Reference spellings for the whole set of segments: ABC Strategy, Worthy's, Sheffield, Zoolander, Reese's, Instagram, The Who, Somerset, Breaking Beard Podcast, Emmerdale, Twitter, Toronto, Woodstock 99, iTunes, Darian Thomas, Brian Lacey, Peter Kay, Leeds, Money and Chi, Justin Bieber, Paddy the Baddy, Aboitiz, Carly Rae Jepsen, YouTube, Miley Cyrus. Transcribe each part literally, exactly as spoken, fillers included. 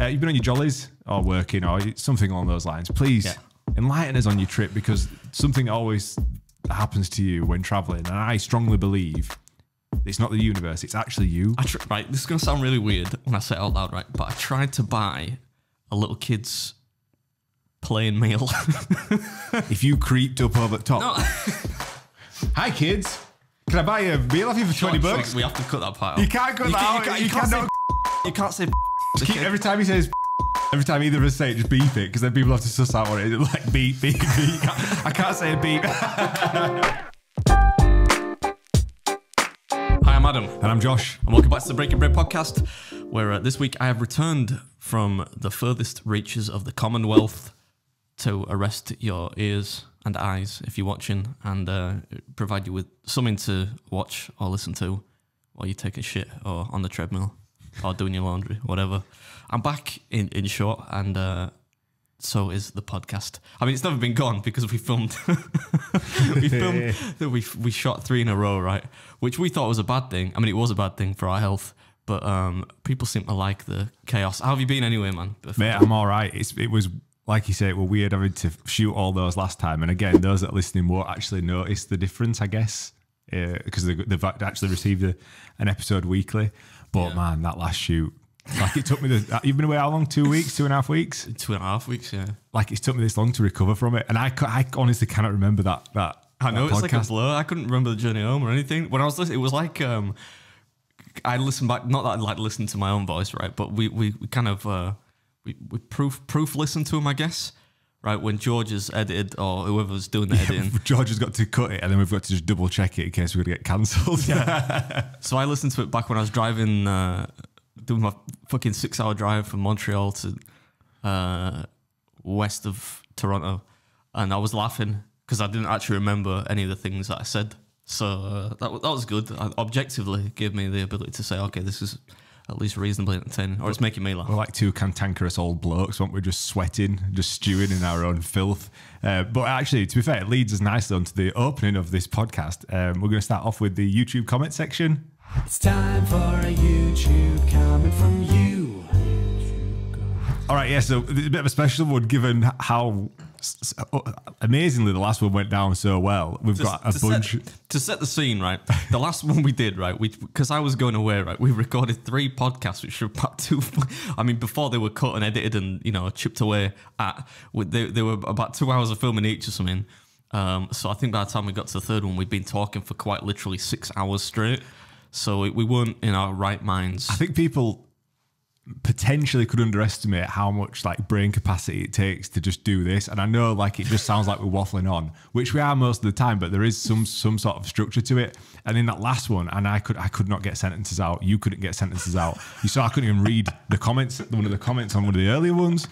Uh, you've been on your jollies or working or something along those lines. Please yeah. enlighten us on your trip, because something always happens to you when traveling. And I strongly believe it's not the universe, it's actually you. I tr right, this is going to sound really weird when I say it out loud, right? But I tried to buy a little kid's plain meal. If you creeped up over the top. No. Hi, kids. Can I buy a meal off you for twenty bucks? Like, we have to cut that part out. You can't cut you that out. You, can, you, you can't, can't say. You can't say. Just keep, every time he says, every time either of us say it, just beep it, because then people have to suss out what it is. Like beep, beep, beep. I can't say a beep. Hi, I'm Adam, and I'm Josh, and welcome back to the Breaking Bread Podcast, where uh, this week I have returned from the furthest reaches of the Commonwealth to arrest your ears and eyes if you're watching, and uh, provide you with something to watch or listen to while you take a shit or on the treadmill or doing your laundry, whatever. I'm back in, in short, and uh, so is the podcast. I mean, it's never been gone because we filmed, we filmed, we, we shot three in a row, right? Which we thought was a bad thing. I mean, it was a bad thing for our health, but um, people seem to like the chaos. How have you been anyway, man? Mate, I'm all right. It's, it was... Like you say, it were weird having to shoot all those last time. And again, those that are listening won't actually notice the difference, I guess, because uh, they, they've actually received a, an episode weekly. But yeah. man, that last shoot, like it took me, the, you've been away how long? Two weeks, two and a half weeks? Two and a half weeks, yeah. Like it took me this long to recover from it. And I, I honestly cannot remember that. that I know, that it's podcast. Like a blur. I couldn't remember the journey home or anything. When I was listening, it was like, um, I listened back, not that I like listened to my own voice, right? But we, we, we kind of... Uh, We, we proof proof listen to him, I guess, right? When George has edited or whoever's doing the yeah, editing. George has got to cut it and then we've got to just double check it in case we're going to get cancelled. Yeah. So I listened to it back when I was driving, uh, doing my fucking six hour drive from Montreal to uh, west of Toronto. And I was laughing because I didn't actually remember any of the things that I said. So uh, that, that was good. I, objectively gave me the ability to say, okay, this is... at least reasonably entertaining, or it's making me laugh. We're like two cantankerous old blokes, aren't we? Just sweating, just stewing in our own filth. Uh, but actually, to be fair, it leads us nicely onto the opening of this podcast. Um, we're going to start off with the YouTube comment section. It's time for a YouTube comment from you. All right, yeah, so it's a bit of a special one, given how... amazingly the last one went down so well. We've to, got a to bunch set, to set the scene, right? The last one we did, right, we because I was going away, right, we recorded three podcasts which were about two I mean before they were cut and edited and, you know, chipped away at, they, they were about two hours of filming each or something. Um, so I think by the time we got to the third one, we'd been talking for quite literally six hours straight, so we, we weren't in our right minds. I think people potentially could underestimate how much like brain capacity it takes to just do this. And I know like it just sounds like we're waffling on, which we are most of the time, but there is some some sort of structure to it. And in that last one, and I could I could not get sentences out. You couldn't get sentences out. You saw I couldn't even read the comments, one of the comments on one of the earlier ones.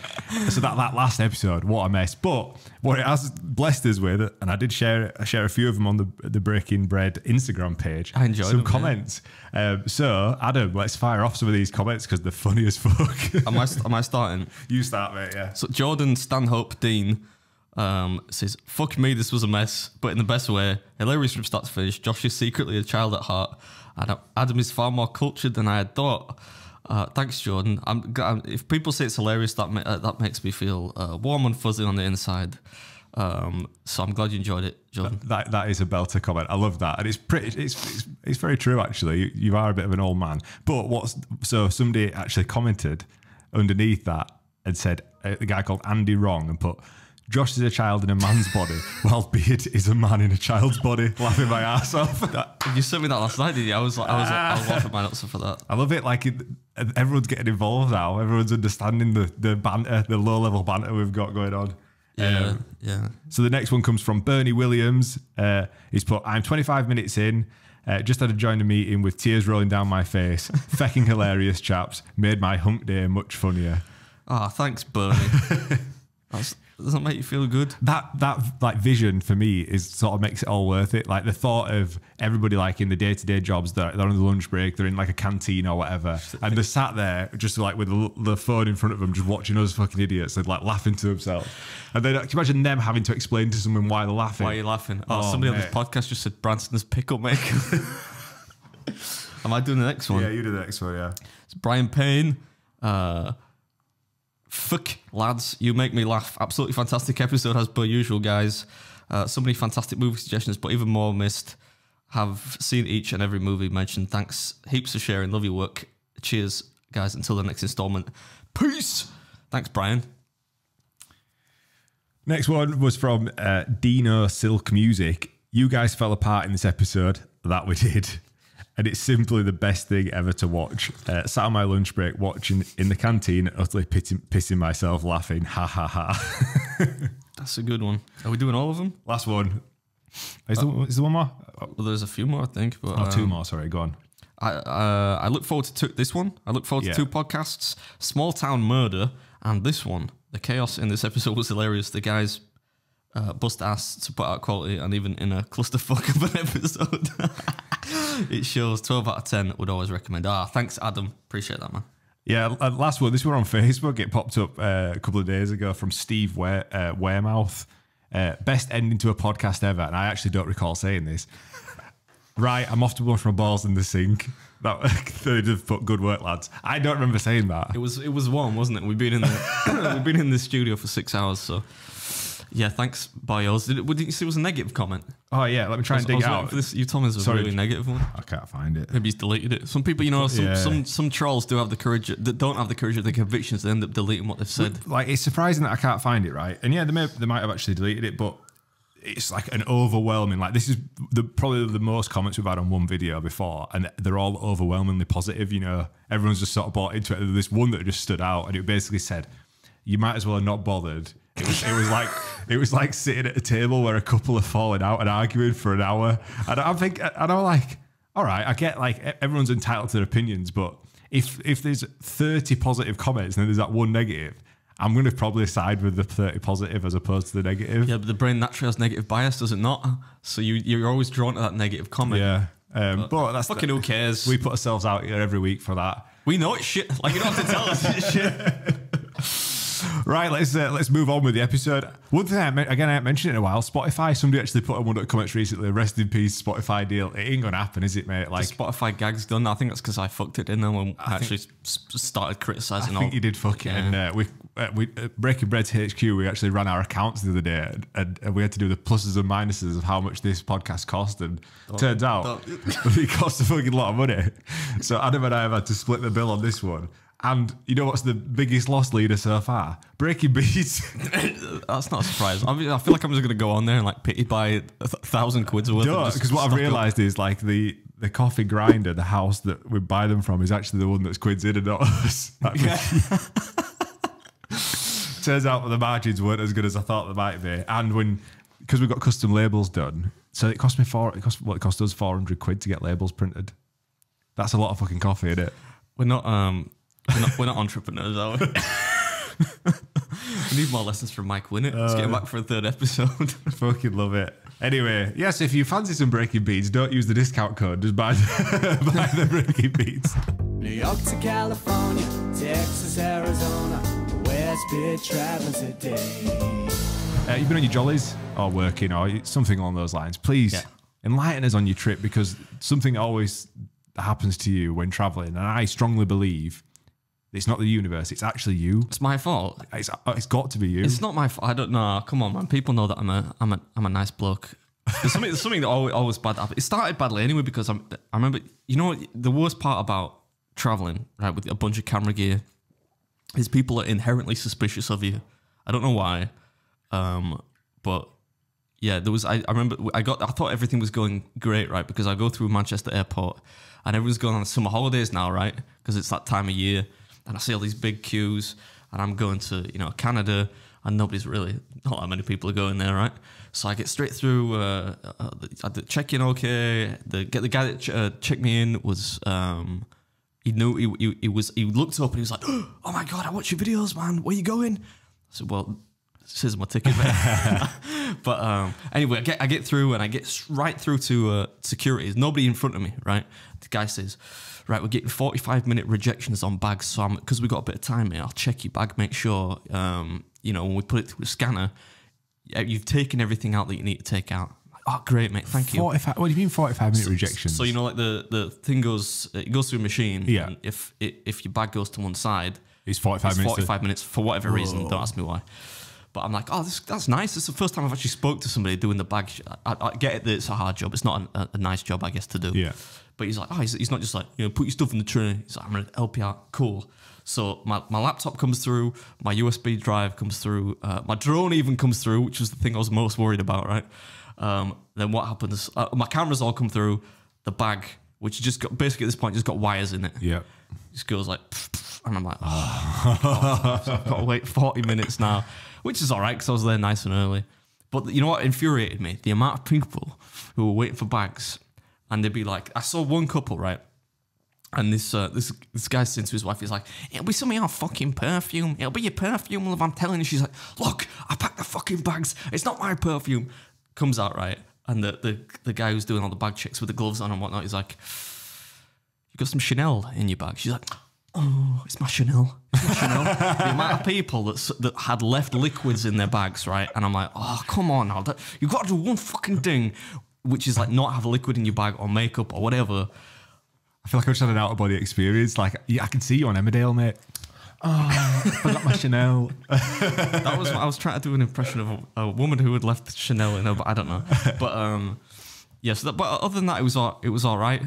So that that last episode, what a mess. But what it has blessed us with, and I did share I share a few of them on the the Breaking Bread Instagram page. I enjoyed some them, comments. Yeah. Um, so Adam, let's fire off some of these comments because they're funny as fuck. am, I, am I starting? You start, mate, yeah. So Jordan Stanhope Dean um, says, fuck me, this was a mess, but in the best way. Hilarious from start to finish. Josh is secretly a child at heart. Adam, Adam is far more cultured than I had thought. Uh, thanks, Jordan. I'm, I'm, if people say it's hilarious, that, ma uh, that makes me feel uh, warm and fuzzy on the inside. Um, so I'm glad you enjoyed it, Jordan. That, that, that is a belter comment. I love that. And it's pretty, it's, it's, it's very true, actually. You, you are a bit of an old man, but what's, so somebody actually commented underneath that and said, uh, the guy called Andy Wrong and put, Josh is a child in a man's body, while Beard is a man in a child's body. Laughing my ass off. That, you sent me that last night, did you? I was like, I was, I was laughing my nuts off for that. I love it. Like it, everyone's getting involved now. Everyone's understanding the, the banter, the low level banter we've got going on. Yeah, um, yeah. So the next one comes from Bernie Williams. Uh, he's put, I'm twenty-five minutes in, uh, just had to join a meeting with tears rolling down my face. Fecking hilarious, chaps. Made my hump day much funnier. Ah, oh, thanks, Bernie. That's, does that make you feel good? That that like vision for me is sort of makes it all worth it. Like the thought of everybody like in the day-to-day jobs, they're, they're on the lunch break, they're in like a canteen or whatever, and they're sat there just like with the, the phone in front of them, just watching us fucking idiots and like laughing to themselves. And then can you imagine them having to explain to someone why they're laughing? Why are you laughing? Oh, oh somebody mate. on this podcast just said Branston's pickle maker. Am I doing the next one? Yeah, you do the next one, yeah. It's Brian Payne. Uh... Fuck, lads, you make me laugh. Absolutely fantastic episode as per usual, guys. Uh, so many fantastic movie suggestions, but even more missed. Have seen each and every movie mentioned. Thanks heaps for sharing. Love your work. Cheers, guys. Until the next installment. Peace. Thanks, Brian. Next one was from uh, Dino Silk Music. You guys fell apart in this episode. That we did. And it's simply the best thing ever to watch. Uh, sat on my lunch break watching in the canteen, utterly pissing, pissing myself laughing. Ha ha ha. That's a good one. Are we doing all of them? Last one. Is, uh, there, is there one more? Well, there's a few more, I think. But, oh, um, two more, sorry. Go on. I, uh, I look forward to two, this one. I look forward yeah. to two podcasts, Small Town Murder and this one. The chaos in this episode was hilarious. The guys uh, bust ass to put out quality, and even in a clusterfuck of an episode. It shows. Twelve out of ten would always recommend. Ah, thanks, Adam. Appreciate that, man. Yeah, last one. This one on Facebook. It popped up uh, a couple of days ago from Steve Wear, uh, Wearmouth. Uh, best ending to a podcast ever. And I actually don't recall saying this. Right, I'm off to wash my balls in the sink. That they'd have put good work, lads. I don't remember saying that. It was it was warm, wasn't it? We've been in the we've been in the studio for six hours, so. Yeah, thanks, Bios. Did, did you see it was a negative comment? Oh, yeah, let me try was, and dig it out. For this. You told me it was a really negative one. I can't find it. Maybe he's deleted it. Some people, you know, some, yeah. some, some trolls do have the courage, that don't have the courage of their convictions, they end up deleting what they've said. Like, it's surprising that I can't find it, right? And yeah, they, may, they might have actually deleted it, but it's like an overwhelming, like this is the probably the most comments we've had on one video before, and they're all overwhelmingly positive, you know. Everyone's just sort of bought into it. There's this one that just stood out, and it basically said, you might as well have not bothered. It was, it was like it was like sitting at a table where a couple are falling out and arguing for an hour. And I'm think and I'm like, all right, I get like everyone's entitled to their opinions, but if if there's thirty positive comments and then there's that one negative, I'm going to probably side with the thirty positive as opposed to the negative. Yeah, but the brain naturally has negative bias, does it not? So you you're always drawn to that negative comment. Yeah, um, but, but that's fucking the, who cares? We put ourselves out here every week for that. We know it's shit. Like you don't have to tell us it's shit. Right, let's uh, let's move on with the episode. One thing, I again, I haven't mentioned it in a while. Spotify, somebody actually put on one of the comments recently, rest in peace, Spotify deal. It ain't going to happen, is it, mate? Like the Spotify gag's done. I think that's because I fucked it in there when I, I actually started criticising all. I think all. you did fuck yeah. it. And uh, we, uh, we uh, Breaking Bread's H Q, we actually ran our accounts the other day and, and we had to do the pluses and minuses of how much this podcast cost. And don't, turns out it cost a fucking lot of money. So Adam and I have had to split the bill on this one. And you know what's the biggest loss leader so far? Breaking Beans. That's not a surprise. I mean, I feel like I'm just going to go on there and like pity by a thousand quid's worth. No, because what I've realised is like the, the coffee grinder, the house that we buy them from is actually the one that's quids in and not us. Yeah. Turns out that the margins weren't as good as I thought they might be. And when, because we got custom labels done, so it cost me four, it cost, well, it cost us four hundred quid to get labels printed. That's a lot of fucking coffee, isn't it? We're not... um. We're not, we're not entrepreneurs, are we? We need more lessons from Mike Winnett. Let's get him back for a third episode. Fucking love it. Anyway, yes, if you fancy some Breaking Beans, don't use the discount code. Just buy the, buy the Breaking Beans. New York to California, Texas, Arizona. Where's Pete traveling today? Uh, you've been on your jollies or working or something along those lines. Please yeah. enlighten us on your trip, because something always happens to you when traveling, and I strongly believe it's not the universe. It's actually you. It's my fault. It's, it's got to be you. It's not my fault. I don't know. Come on, man. People know that I'm a I'm a I'm a nice bloke. There's something there's something that always, always bad happened. It started badly anyway because I'm, I remember. You know the worst part about traveling right with a bunch of camera gear is people are inherently suspicious of you. I don't know why, um, but yeah, there was. I, I remember I got. I thought everything was going great right because I go through Manchester airport and everyone's going on summer holidays now right because it's that time of year. And I see all these big queues, and I'm going to, you know, Canada, and nobody's really, not that many people are going there, right? So I get straight through, uh, uh, I did check in okay, the, get the guy that ch uh, checked me in was, um, he knew, he, he, he was, he looked up and he was like, oh my God, I watch your videos, man, where you going? I said, well, this is my ticket, man. But um, anyway, I get, I get through and I get right through to uh, security. There's nobody in front of me, right? The guy says, right, we're getting forty-five minute rejections on bags. So I'm, because we got a bit of time here, I'll check your bag, make sure, um, you know, when we put it through the scanner, you've taken everything out that you need to take out. Oh, great, mate. Thank you. What do you mean forty-five minute so, rejections? So, you know, like the, the thing goes, it goes through a machine. Yeah. And if, it, if your bag goes to one side, It's forty-five it's minutes. forty-five to... minutes for whatever Whoa. reason. Don't ask me why. But I'm like, oh, this, that's nice. It's the first time I've actually spoke to somebody doing the bag. I, I get it that it's a hard job. It's not a, a nice job, I guess, to do. Yeah. But he's like, oh, he's, he's not just like, you know, put your stuff in the tray. He's like, I'm going to help you out. Cool. So my, my laptop comes through. My U S B drive comes through. Uh, my drone even comes through, which was the thing I was most worried about, right? Um, then what happens? Uh, my cameras all come through. The bag, which just got, basically at this point, just got wires in it. Yeah. Just goes like... Pff, pff, and I'm like, oh, God, so I've got to wait forty minutes now, which is all right because I was there nice and early. But you know what infuriated me? The amount of people who were waiting for bags, and they'd be like, I saw one couple, right? And this uh, this this guy said to his wife, he's like, it'll be some of your fucking perfume. It'll be your perfume, love, I'm telling you. She's like, look, I packed the fucking bags. It's not my perfume. Comes out, right? And the, the, the guy who's doing all the bag checks with the gloves on and whatnot, he's like, you got some Chanel in your bag. She's like... Oh, it's my Chanel. It's my Chanel. The amount of people that, that had left liquids in their bags, right? And I'm like, oh, come on now. That, you've got to do one fucking thing, which is like not have liquid in your bag or makeup or whatever. I feel like I just had an out-of-body experience. Like, yeah, I can see you on Emmerdale, mate. Oh, I forgot my Chanel. That was I was trying to do an impression of a, a woman who had left Chanel in her bag. I don't know. But, um, yeah, so that, but other than that, it was all, it was all right.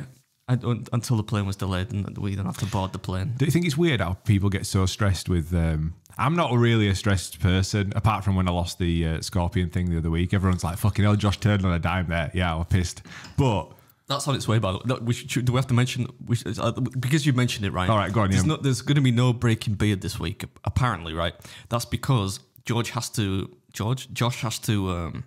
Until the plane was delayed and we didn't have to board the plane. Do you think it's weird how people get so stressed with... Um, I'm not really a stressed person, apart from when I lost the uh, scorpion thing the other week. Everyone's like, fucking hell, Josh turned on a dime there. Yeah, I was pissed. But... That's on its way, by the way. We should, do we have to mention... We should, uh, because you mentioned it, right? All right, go on. There's, yeah. no, there's going to be no Breaking Beard this week, apparently, right? That's because George has to... George? Josh has to... Um,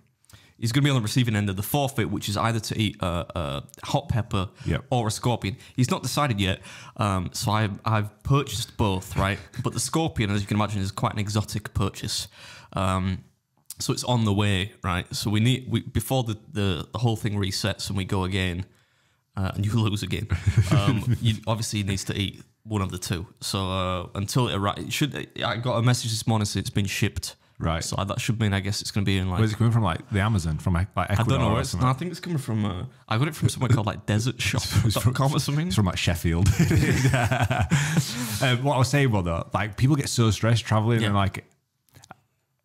He's going to be on the receiving end of the forfeit, which is either to eat a uh, uh, hot pepper yep. or a scorpion. He's not decided yet, um, so I, I've purchased both, right? But the scorpion, as you can imagine, is quite an exotic purchase. Um, so it's on the way, right? So we need we, before the, the, the whole thing resets and we go again, uh, and you lose again, um, you obviously needs to eat one of the two. So uh, until it arrives, it should, I got a message this morning saying it's been shipped. Right, so that should mean I guess it's going to be in like. Where's it coming from? Like the Amazon, from like Ecuador? I don't know. Or it's, no, I think it's coming from. Uh, I got it from somewhere called like desert shop dot com or something. It's from like Sheffield. um, what I was saying about though, like people get so stressed traveling, yeah. and like,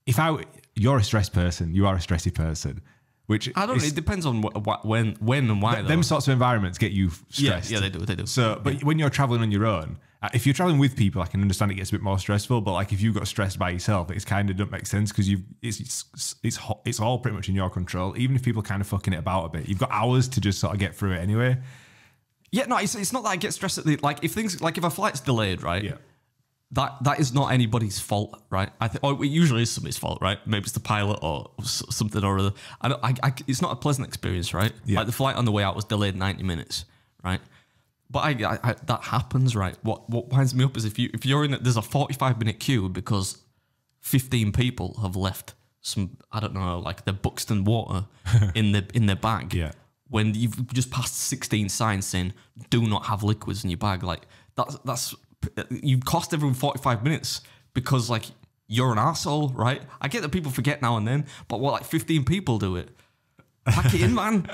if I, you're a stressed person, you are a stressy person. Which I don't. Is, it depends on wh wh when, when, and why. Th though. Them sorts of environments get you stressed. Yeah, yeah, they do. They do. So, but yeah. when you're traveling on your own. If you're traveling with people, I can understand it gets a bit more stressful. But like if you got stressed by yourself, it's kind of doesn't make sense because you've it's it's it's, hot, it's all pretty much in your control. Even if people are kind of fucking it about a bit, you've got hours to just sort of get through it anyway. Yeah, no, it's it's not that I get stressed at the like if things like if a flight's delayed, right? Yeah. That that is not anybody's fault, right? I think, or it usually is somebody's fault, right? Maybe it's the pilot or something or other. I don't. I, I it's not a pleasant experience, right? Yeah. Like the flight on the way out was delayed ninety minutes, right? But I, I, I, that happens, right? What what winds me up is if you if you're in there's a forty-five minute queue because fifteen people have left some I don't know like their Buxton water in the in their bag. Yeah. When you've just passed sixteen signs saying do not have liquids in your bag, like that's that's you cost everyone forty-five minutes because like you're an asshole, right? I get that people forget now and then, but what like fifteen people do it. Pack it in, man.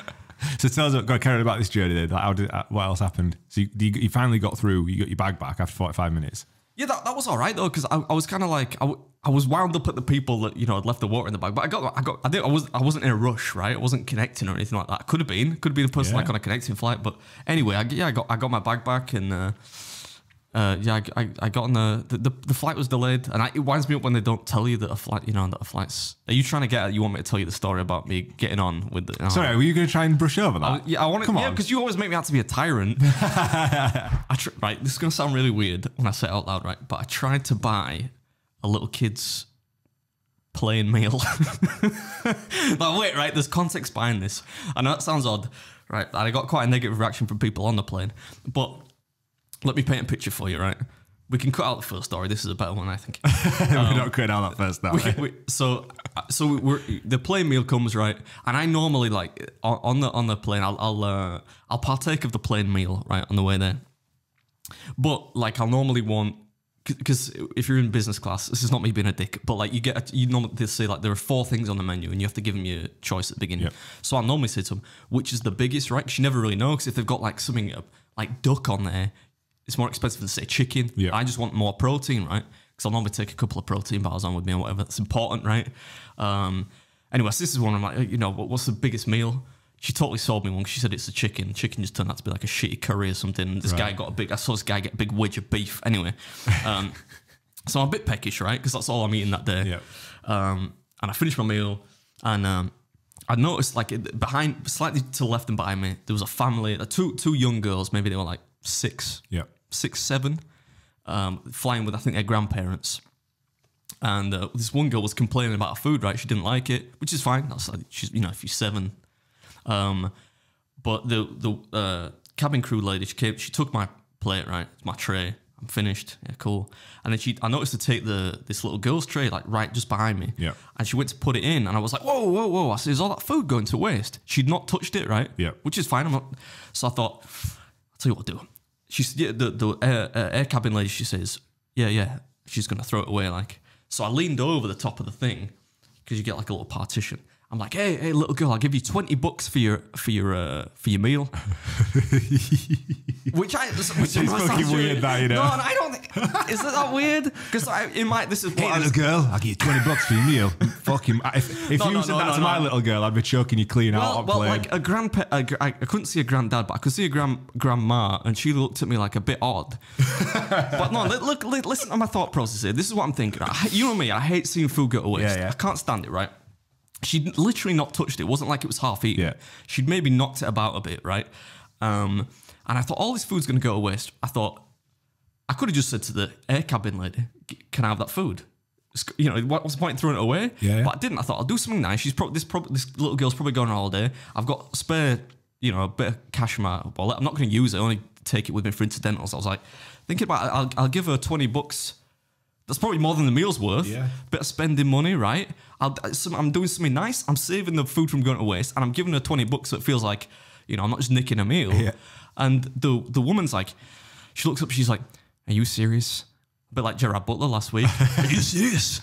So tell us what carried about this journey then. Like how did, what else happened? So you, you finally got through, you got your bag back after forty-five minutes. Yeah, that, that was all right though, because I, I was kind of like, I, I was wound up at the people that, you know, had left the water in the bag, but I got, I got, I, did, I, was, I wasn't in a rush, right? I wasn't connecting or anything like that. Could have been, could be the person yeah. like on a connecting flight, but anyway, I, yeah, I got, I got my bag back and uh, uh, yeah, I, I, I got on the, the, the, the flight was delayed and I, it winds me up when they don't tell you that a flight, you know, that a flight's, are you trying to get, you want me to tell you the story about me getting on with the, you know, sorry, were you going to try and brush over that? I, yeah, I want to, come on. Yeah, because you always make me out to be a tyrant. I tr right, this is going to sound really weird when I say it out loud, right? But I tried to buy a little kid's plain meal. But wait, right, there's context behind this. I know that sounds odd, right? And I got quite a negative reaction from people on the plane, but let me paint a picture for you, right? We can cut out the first story. This is a better one, I think. Um, we're not cutting out that first story. We, we, so, so we're, the plane meal comes, right? And I normally like on the on the plane, I'll I'll uh, I'll partake of the plane meal, right, on the way there. But like, I'll normally want because if you're in business class, this is not me being a dick, but like you get a, you normally they say like there are four things on the menu and you have to give them your choice at the beginning. Yep. So I'll normally say to them, which is the biggest, right? Because you never really know because if they've got like something like duck on there. it's more expensive than, say, chicken. Yeah. I just want more protein, right? Because I'll normally take a couple of protein bars on with me or whatever. That's important, right? Um, anyway, so this is one of my, you know, what's the biggest meal? She totally sold me one. She said it's the chicken. Chicken just turned out to be like a shitty curry or something. And this right. guy got a big, I saw this guy get a big wedge of beef. Anyway, um, so I'm a bit peckish, right? Because that's all I'm eating that day. Yeah. Um, and I finished my meal and um, I noticed like it, behind, slightly to the left and behind me, there was a family, two two young girls, maybe they were like six, yeah. six, seven, um, flying with, I think, their grandparents. And uh, this one girl was complaining about her food, right? She didn't like it, which is fine. That's like, she's, you know, if you're seven. Um, but the, the, uh, cabin crew lady, she came, she took my plate, right? It's my tray. I'm finished. Yeah, cool. And then she, I noticed to take the, this little girl's tray, like right just behind me. Yeah. And she went to put it in and I was like, whoa, whoa, whoa. I said, is all that food going to waste? She'd not touched it, right? Yeah. Which is fine. I'm not, so I thought, I'll tell you what I'll do. She said, the, the air, uh, air cabin lady, she says, yeah, yeah, she's going to throw it away. Like, so I leaned over the top of the thing because you get like a little partition. I'm like, hey, hey, little girl, I'll give you twenty bucks for your for your uh, for your meal. Which I, which it's fucking weird, that, you know. No, I don't. Think, is that weird? Because in my, this is what hey, I was, little girl, I'll give you twenty bucks for your meal. Fucking, if, if no, you no, said no, that no, to no. my little girl, I'd be choking you clean well, out. I'm well, playing. Like a grandpa, a, I couldn't see a granddad, but I could see a grand grandma, and she looked at me like a bit odd. But no, look, look, listen to my thought process here. This is what I'm thinking. I, you and me, I hate seeing food go to waste. Yeah, yeah. I can't stand it, right? She'd literally not touched it. It wasn't like it was half eaten. Yeah. She'd maybe knocked it about a bit, right? Um, and I thought, all this food's going to go to waste. I thought, I could have just said to the air cabin lady, can I have that food? You know, what's the point in throwing it away? Yeah, yeah. But I didn't. I thought, I'll do something nice. She's probably, this, prob this little girl's probably gone all day. I've got spare, you know, a bit of cash in my wallet. I'm not going to use it. I only take it with me for incidentals. I was like, thinking about it, I'll, I'll give her twenty bucks. That's probably more than the meal's worth. Yeah. Bit of spending money, right? I'll, I'm doing something nice. I'm saving the food from going to waste, and I'm giving her twenty bucks, so it feels like, you know, I'm not just nicking a meal. Yeah. And the the woman's like, she looks up, she's like, "Are you serious?" A bit like Gerard Butler last week. Are you serious?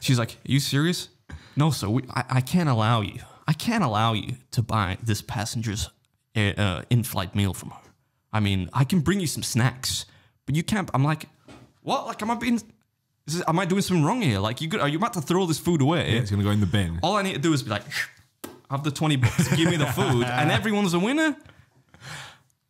She's like, "Are you serious?" No, sir. We, I, I can't allow you. I can't allow you to buy this passenger's uh, in-flight meal from her. I mean, I can bring you some snacks, but you can't. I'm like, what? Like, am I being? Is, am I doing something wrong here? Like, you could, are you about to throw this food away? Yeah, it's going to go in the bin. All I need to do is be like, have the twenty bucks, give me the food, and everyone's a winner.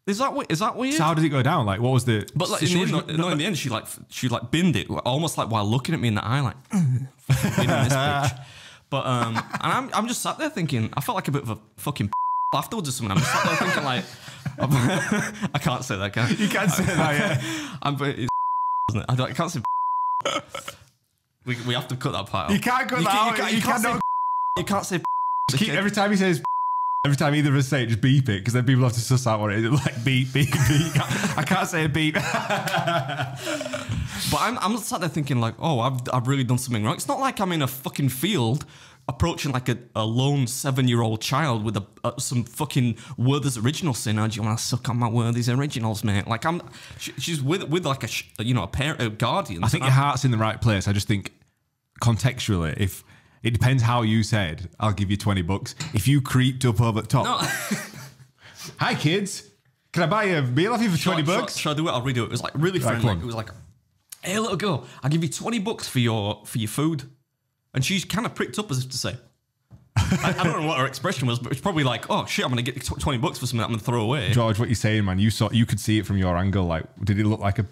Is that, is that weird? So how did it go down? Like, what was the... But like, in, the end, not, no, in the end, she like, she like binned it, almost like while looking at me in the eye, like, fucking binning this bitch. But, um, and I'm, I'm just sat there thinking, I felt like a bit of a fucking... afterwards or something. I'm just sat there thinking like, I can't say that, can I? You can't say that, yeah. I'm, it's isn't it? I, don't, I can't say... We, we have to cut that part out. You can't cut you that can, out. You, can, you, you, can't you can't say. You can't say. Every time he says, every time either of us say it, just beep it, because then people have to suss out what it is. Like beep, beep, beep. I can't say a beep. But I'm, I'm sat there thinking like, oh, I've, I've really done something wrong. It's not like I'm in a fucking field approaching like a, a lone seven-year-old child with a, uh, some fucking Worthy's original sin. Oh, do you want to suck on my Worthy's originals, mate? Like I'm, she, she's with with like a you know a parent, a guardian. I think your heart's in the right place. I just think contextually, if it depends how you said, I'll give you twenty bucks. If you creeped up over the top, no. Hi kids, can I buy a meal off you for twenty bucks? Should I do it? I'll redo it. It was like really friendly. Right, it was like, hey little girl, I'll give you twenty bucks for your for your food. And she's kind of pricked up as if to say, I, I don't know what her expression was, but it's probably like, oh shit, I'm going to get twenty bucks for something I'm going to throw away. George, what you saying, man? You saw, you could see it from your angle. Like, did it look like a...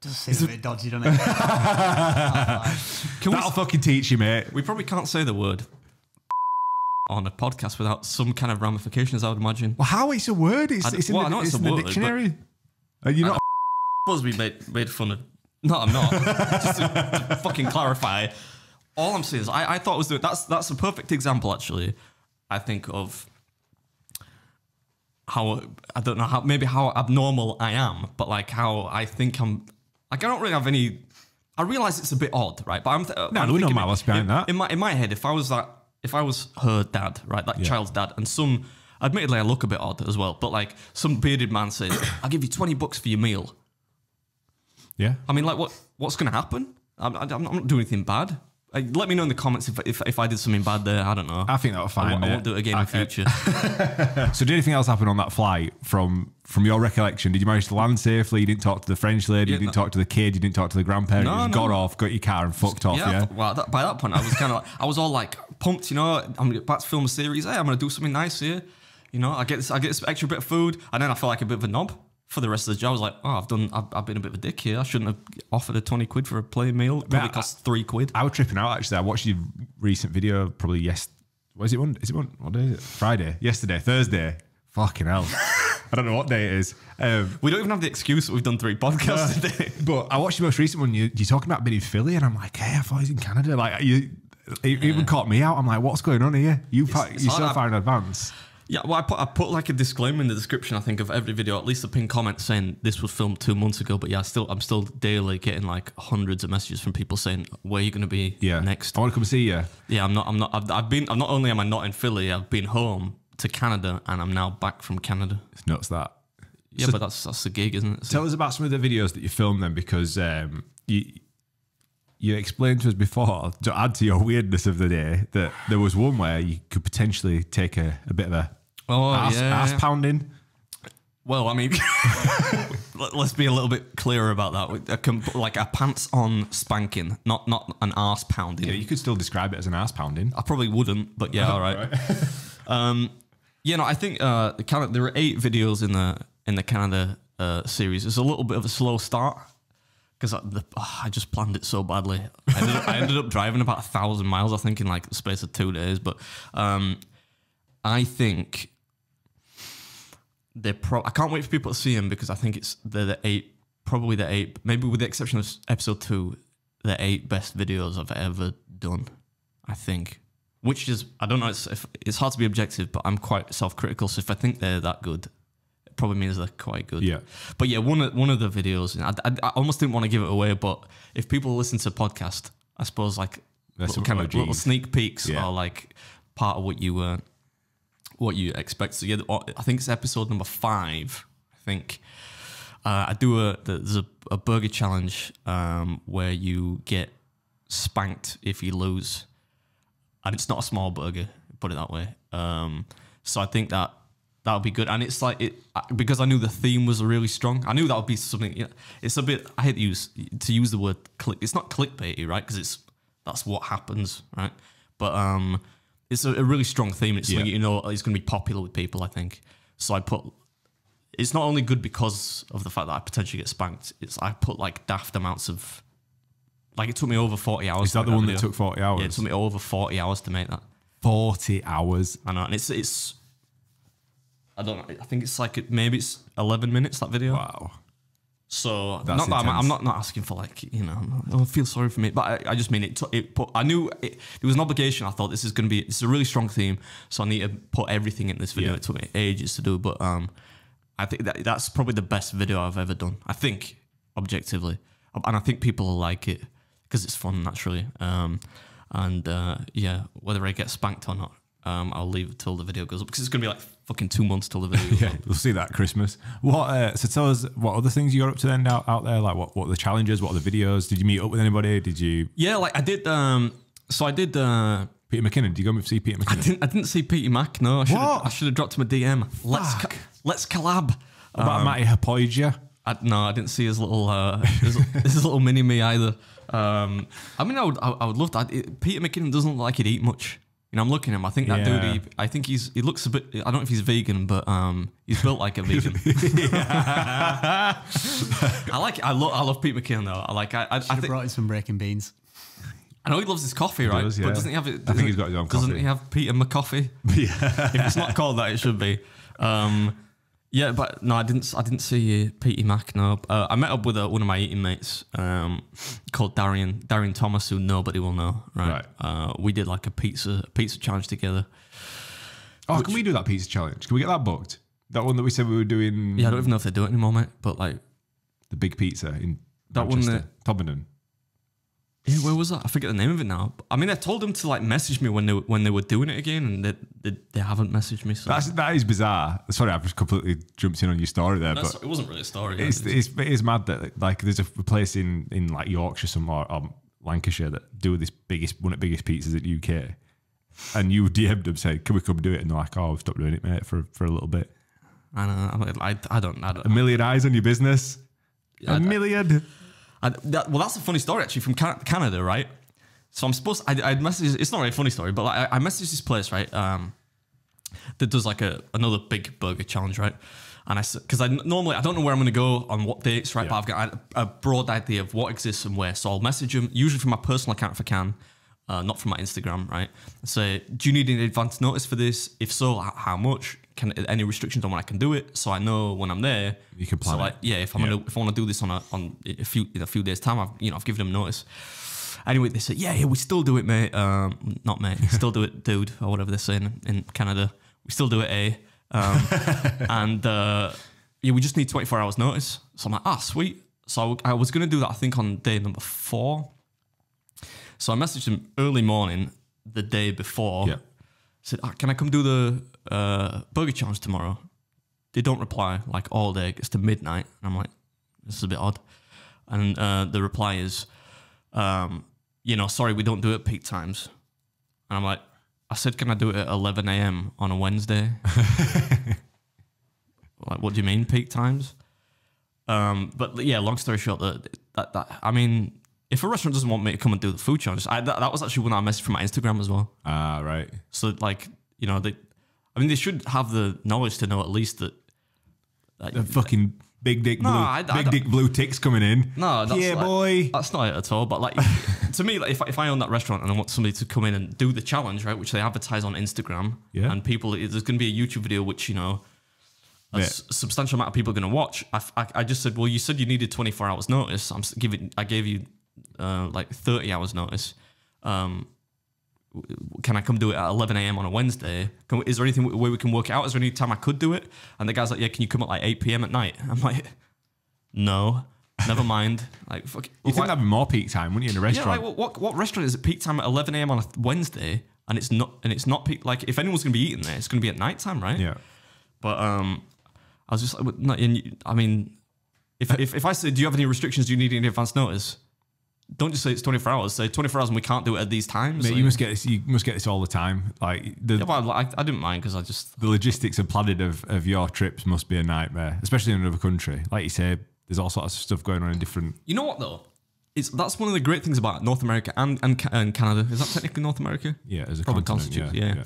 Does seem it's a bit dodgy, doesn't it? Can That'll we, fucking teach you, mate. We probably can't say the word on a podcast without some kind of ramifications, I would imagine. Well, how it's a word? It's, it's in well, the, it's it's a in word, the dictionary. Are you not... Busby made, made fun of... No, I'm not. Just to, to fucking clarify, all I'm saying is I, I thought it was the, that's that's a perfect example actually. I think of how I don't know how maybe how abnormal I am, but like how I think I'm. Like I don't really have any. I realize it's a bit odd, right? But I'm. Th no, I'm we know what's behind that. In my in my head, if I was that, if I was her dad, right, that yeah. child's dad, and some, admittedly, I look a bit odd as well, but like some bearded man says, "I'll give you twenty bucks for your meal." Yeah, I mean, like, what what's going to happen? I'm, I'm not doing anything bad. Like, let me know in the comments if, if, if I did something bad there. I don't know. I think that'll fine. I, I won't do it again I in the future. So did anything else happen on that flight from from your recollection? Did you manage to land safely? You didn't talk to the French lady? Yeah, you didn't no. talk to the kid? You didn't talk to the grandparents? No, you just no. got off, got your car and fucked off, yeah? yeah? Well, that, by that point, I was kind of like, I was all like pumped, you know, I'm about to film a series. Hey, I'm going to do something nice here. You know, I get, this, I get this extra bit of food. And then I feel like a bit of a knob for the rest of the job. I was like, oh, I've done, I've, I've been a bit of a dick here. I shouldn't have offered a twenty quid for a play meal. It probably I, cost three quid. I was tripping out, actually. I watched your recent video probably yes. What is it? One, is it one? What day is it? Friday? Yesterday? Thursday? Fucking hell. I don't know what day it is. Um, we don't even have the excuse that we've done three podcasts no, today. But I watched your most recent one. You, you're talking about being in Philly, and I'm like, hey, I thought he's in Canada. Like, you, it yeah. even caught me out. I'm like, what's going on here? You, it's, it's you're so far in advance. Yeah, well, I put, I put like a disclaimer in the description, I think, of every video, at least a pin comment saying this was filmed two months ago. But yeah, I still, I'm still daily getting like hundreds of messages from people saying, where are you going to be yeah. next? I want to come see you. Yeah, I'm not, I'm not, I've, I've been, I'm not only am I not in Philly, I've been home to Canada and I'm now back from Canada. It's nuts that. Yeah, so but that's, that's the gig, isn't it? So tell us about some of the videos that you filmed then, because um, you, you explained to us before, to add to your weirdness of the day, that there was one where you could potentially take a, a bit of a oh, ass, yeah. ass pounding. Well, I mean, let's be a little bit clearer about that. Like a pants on spanking, not not an ass pounding. Yeah, you could still describe it as an ass pounding. I probably wouldn't, but yeah, all right. right. um, yeah, no, I think uh, there were eight videos in the in the Canada uh, series. It's a little bit of a slow start. Because I, oh, I just planned it so badly. I ended, up, I ended up driving about a thousand miles, I think, in like the space of two days. But um, I think they're pro. I can't wait for people to see them because I think it's they're the eight, probably the eight, maybe with the exception of episode two, the eight best videos I've ever done. I think, which is I don't know. It's if, it's hard to be objective, but I'm quite self-critical. So if I think they're that good, probably means they're quite good. Yeah. But yeah, one of, one of the videos, I, I, I almost didn't want to give it away, but if people listen to a podcast, I suppose like little, kind of little sneak peeks yeah. are like part of what you uh, what you expect. So yeah, I think it's episode number five, I think. Uh, I do a, there's a, a burger challenge um, where you get spanked if you lose. And it's not a small burger, put it that way. Um, so I think that that would be good. And it's like, it because I knew the theme was really strong, I knew that would be something, you know, it's a bit, I hate to use, to use the word click, it's not clickbaity, right? Because it's, that's what happens, right? But um, it's a, a really strong theme. It's yeah. like, you know, it's going to be popular with people, I think. So I put, it's not only good because of the fact that I potentially get spanked, it's, I put like daft amounts of, like it took me over forty hours. Is that the one that took forty hours? Yeah, it took me over forty hours to make that. forty hours. I know, and it's, it's, I don't know. I think it's like, maybe it's eleven minutes, that video. Wow. So that's not that I'm, I'm not not asking for like, you know, not, I feel sorry for me, but I, I just mean it, it put, I knew it, it was an obligation. I thought this is going to be, it's a really strong theme. So I need to put everything in this video. Yeah. It took me ages to do, but um, I think that that's probably the best video I've ever done. I think objectively. And I think people will like it because it's fun naturally. Um, and uh, yeah, whether I get spanked or not, Um, I'll leave it till the video goes up because it's going to be like fucking two months till the video goes yeah, up. We'll see that Christmas. What? Uh, so tell us what other things you got up to then out, out there? Like what, what are the challenges? What are the videos? Did you meet up with anybody? Did you? Yeah, like I did. Um, so I did. Uh, Peter McKinnon. Did you go and see Peter McKinnon? I didn't, I didn't see Peter Mac. No, I should have, I should have dropped him a D M. Fuck. Let's, co let's collab. What about um, Matty Hapoidja? I, no, I didn't see his little, uh, his, his little mini me either. Um, I mean, I would, I, I would love that. It, Peter McKinnon doesn't look like he'd eat much. You know, I'm looking at him. I think that yeah. dude, he, I think he's, he looks a bit, I don't know if he's vegan, but um, he's built like a vegan. I like it. I, lo I love Pete McKinnon though. I like, I, I, I think. Brought in some Breaking Beans. I know he loves his coffee, right? He does, yeah. But doesn't he have it? I think he's got his own coffee. Doesn't he have Peter McCoffee? Yeah. If it's not called that, it should be. Um, yeah, but no, I didn't, I didn't see Petey Mac, no. Uh, I met up with uh, one of my eating mates um, called Darian, Darian Thomas, who nobody will know, right? right. Uh, we did like a pizza a pizza challenge together. Oh, which, can we do that pizza challenge? Can we get that booked? That one that we said we were doing? Yeah, I don't even know if they do it anymore, mate, but like... The big pizza in that Manchester. One that, Tobinnon. Yeah, where was that? I forget the name of it now. I mean, I told them to like message me when they when they were doing it again, and they they, they haven't messaged me. So that's, that is bizarre. Sorry, I've just completely jumped in on your story there. No, but it wasn't really a story. It's, it's, it's it is mad that like there's a place in in like Yorkshire somewhere, or Lancashire that do this biggest, one of the biggest pizzas in the U K. And you D M'd them saying, can we come do it? And they're like, oh, I've stopped doing it, mate, for, for a little bit. I know. I, I, don't, I don't. A million eyes on your business. A I, million. I, I, that, well, that's a funny story, actually, from Canada, right? So I'm supposed I, I messaged, it's not really a funny story, but like, I, I messaged this place, right? Um, that does like a, another big burger challenge, right? And I, cause I normally, I don't know where I'm going to go on what dates, right? Yeah. But I've got a, a broad idea of what exists and where. So I'll message them, usually from my personal account if I can, uh, not from my Instagram, right? I say, do you need any advance notice for this? If so, how much? Can any restrictions on when I can do it? So I know when I'm there. You can plan. So like, yeah, if I'm yeah. gonna, if I want to do this on a on a few in a few days time, I've you know I've given them notice. Anyway, they said, yeah, yeah, we still do it, mate. Um, not mate, still do it, dude, or whatever they're saying in Canada. We still do it, eh? Um, and uh, yeah, we just need twenty-four hours notice. So I'm like, ah, sweet. So I was gonna do that, I think, on day number four. So I messaged him early morning the day before. Yeah. Said, oh, can I come do the uh, burger challenge tomorrow? They don't reply, like, all day. It gets to midnight. And I'm like, this is a bit odd. And uh, the reply is, um, you know, sorry, we don't do it at peak times. And I'm like, I said, can I do it at eleven a m on a Wednesday? Like, what do you mean, peak times? Um, but, yeah, long story short, that, that, that I mean, if a restaurant doesn't want me to come and do the food challenge, I, that, that was actually when I messaged from my Instagram as well. Ah, right. So, like, you know, they, I mean, they should have the knowledge to know at least that. Like, the fucking big dick no, blue, I, big I, dick I, blue ticks coming in. No, that's yeah, like, boy. That's not it at all. But like, to me, like, if if I own that restaurant and I want somebody to come in and do the challenge, right, which they advertise on Instagram, yeah, and people, there's going to be a YouTube video which you know. A yeah. substantial amount of people are going to watch. I, I I just said, well, you said you needed twenty-four hours notice. I'm giving. I gave you. Uh, like thirty hours notice. Um, can I come do it at eleven a m on a Wednesday? Can we, is there anything where we can work it out? Is there any time I could do it? And the guy's like, yeah, can you come at like eight p m at night? I'm like, no, never mind. Like, fuck. You think that'd be more peak time, wouldn't you, in a restaurant? Yeah, like, what what restaurant is at peak time at eleven a m on a Wednesday? And it's not and it's not peak. Like, if anyone's gonna be eating there, it's gonna be at night time, right? Yeah. But um, I was just like, no, and, I mean, if if if I said, do you have any restrictions? Do you need any advance notice? Don't just say it's twenty-four hours. Say twenty-four hours and we can't do it at these times. Mate, like, you must get this, you must get this all the time. Like the, yeah, well, I, I didn't mind because I just... The logistics and planning of, of your trips must be a nightmare, especially in another country. Like you say, there's all sorts of stuff going on in different... You know what, though? It's That's one of the great things about North America and, and, and Canada. Is that technically North America? Yeah, as a Probably continent. Yeah, yeah. yeah.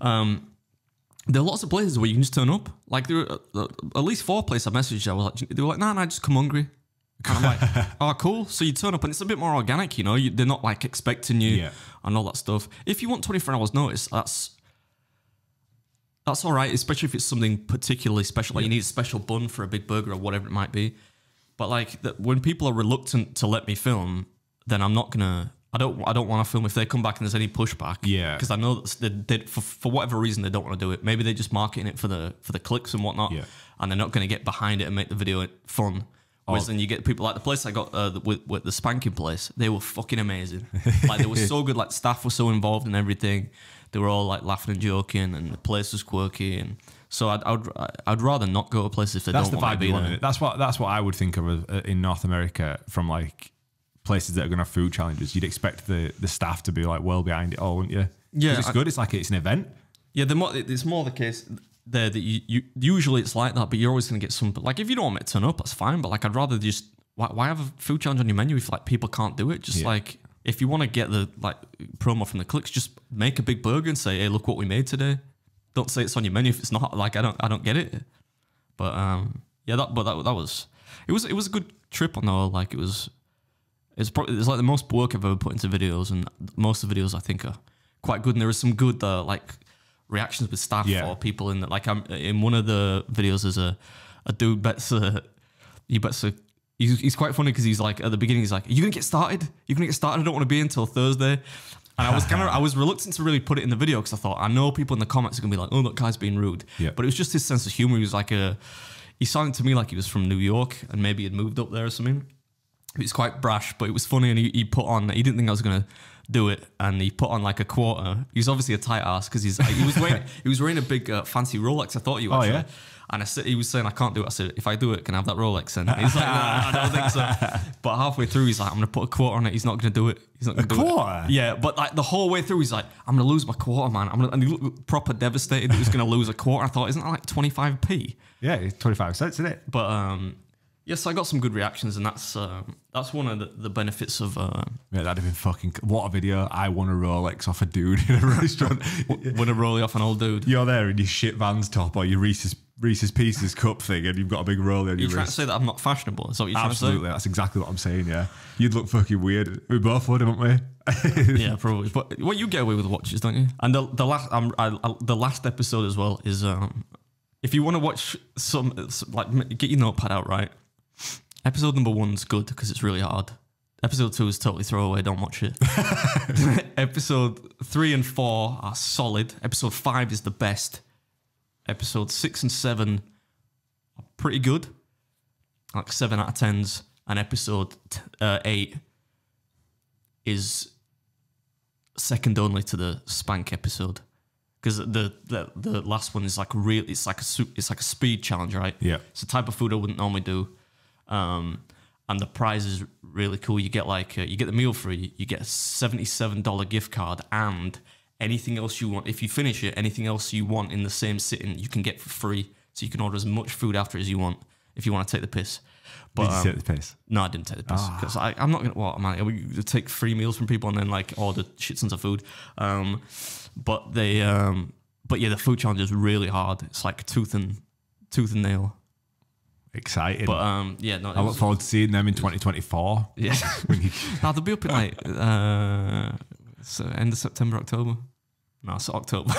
Um, there are lots of places where you can just turn up. Like there were uh, at least four places I messaged. I was like, they were like, nah, nah, just come hungry. And I'm like, oh, cool. So you turn up and it's a bit more organic, you know. You, they're not like expecting you yeah. and all that stuff. If you want twenty-four hours notice, that's that's all right, especially if it's something particularly special. Like yeah. you need a special bun for a big burger or whatever it might be. But like the, when people are reluctant to let me film, then I'm not gonna. I don't. I don't want to film if they come back and there's any pushback. Yeah, because I know that they, they, for for whatever reason they don't want to do it. Maybe they're just marketing it for the for the clicks and whatnot, yeah. and they're not going to get behind it and make the video fun. Whereas then you get people like the place I got uh, with, with the spanking place. They were fucking amazing. Like they were so good. Like staff were so involved in everything. They were all like laughing and joking, and the place was quirky. And so I'd I'd, I'd rather not go to places if they that's don't the want to be there. That's what that's what I would think of uh, in North America from like places that are going to have food challenges. You'd expect the the staff to be like well behind it all, wouldn't you? Yeah, it's I, good. It's like it's an event. Yeah, the more it's more the case. There that you, you usually it's like that, but you're always gonna get some. Like if you don't want me to turn up, that's fine. But like I'd rather just why, why have a food challenge on your menu if like people can't do it? Just yeah. like if you want to get the like promo from the clicks, just make a big burger and say, hey, look what we made today. Don't say it's on your menu if it's not. Like I don't I don't get it. But um yeah, that but that that was it was it was a good trip on the whole. Like it was it's probably it's like the most work I've ever put into videos, and most of the videos I think are quite good. And there is some good uh, like. reactions with staff yeah. or people in that. Like I'm in one of the videos there's a, a dude bets a, he bets a, he's, he's quite funny because he's like at the beginning he's like, are you gonna get started? You're gonna get started. I don't want to be until Thursday. And I was kind of I was reluctant to really put it in the video because I thought I know people in the comments are gonna be like, oh, that guy's being rude. Yeah. But it was just his sense of humor. He was like a he sounded to me like he was from New York and maybe he'd moved up there or something. It was quite brash, but it was funny and he, he put on. He didn't think I was gonna do it, and he put on like a quarter. He was obviously a tight ass because he's he was wearing he was wearing a big uh, fancy Rolex. I thought you actually. Oh, yeah? And I said, he was saying, I can't do it. I said, if I do it, can I have that Rolex? And he's like, no, I don't think so. But halfway through, he's like, I'm going to put a quarter on it. He's not going to do it. He's not going to do it. A quarter? Yeah, but like the whole way through, he's like, I'm going to lose my quarter, man. I'm gonna, and he looked proper devastated that he was going to lose a quarter. I thought, isn't that like twenty-five p? Yeah, it's twenty-five cents, isn't it? But um, yes, yeah, so I got some good reactions, and that's um, that's one of the, the benefits of... Uh, yeah, that'd have been fucking... What a video. I won a Rolex off a dude in a restaurant. Won a Rolex off an old dude. You're there in your shit Vans top or your Reese's... Reese's Pieces cup thing, and you've got a big roll there. You're trying to say that I'm not fashionable. That's what you're trying to say. Absolutely, that's exactly what I'm saying. Yeah, you'd look fucking weird. We both would, wouldn't we? Yeah, probably. But well, you get away with watches, don't you? And the, the last, um, I, I, the last episode as well is, um, if you want to watch some, like, get your notepad out, right? Episode number one's good because it's really hard. Episode two is totally throwaway. Don't watch it. Episode three and four are solid. Episode five is the best. Episode six and seven are pretty good, like seven out of tens. And episode t uh, eight is second only to the spank episode, because the, the the last one is like real. It's like a it's like a speed challenge, right? Yeah, it's a type of food I wouldn't normally do. Um, and the prize is really cool. You get like uh, you get the meal free. You get a seventy-seven dollar gift card and anything else you want. If you finish it, anything else you want in the same sitting, you can get for free. So you can order as much food after as you want if you want to take the piss. But, Did you um, take the piss? No, I didn't take the piss. Because oh. I'm not going to, well, man, I would take free meals from people and then like order shit tons of food. Um, but they, um, but yeah, the food challenge is really hard. It's like tooth and, tooth and nail. Exciting. But um, yeah, no, I look forward to seeing them in twenty twenty-four. Yeah. No, they'll be up in like uh, so end of September, October. No, it's October.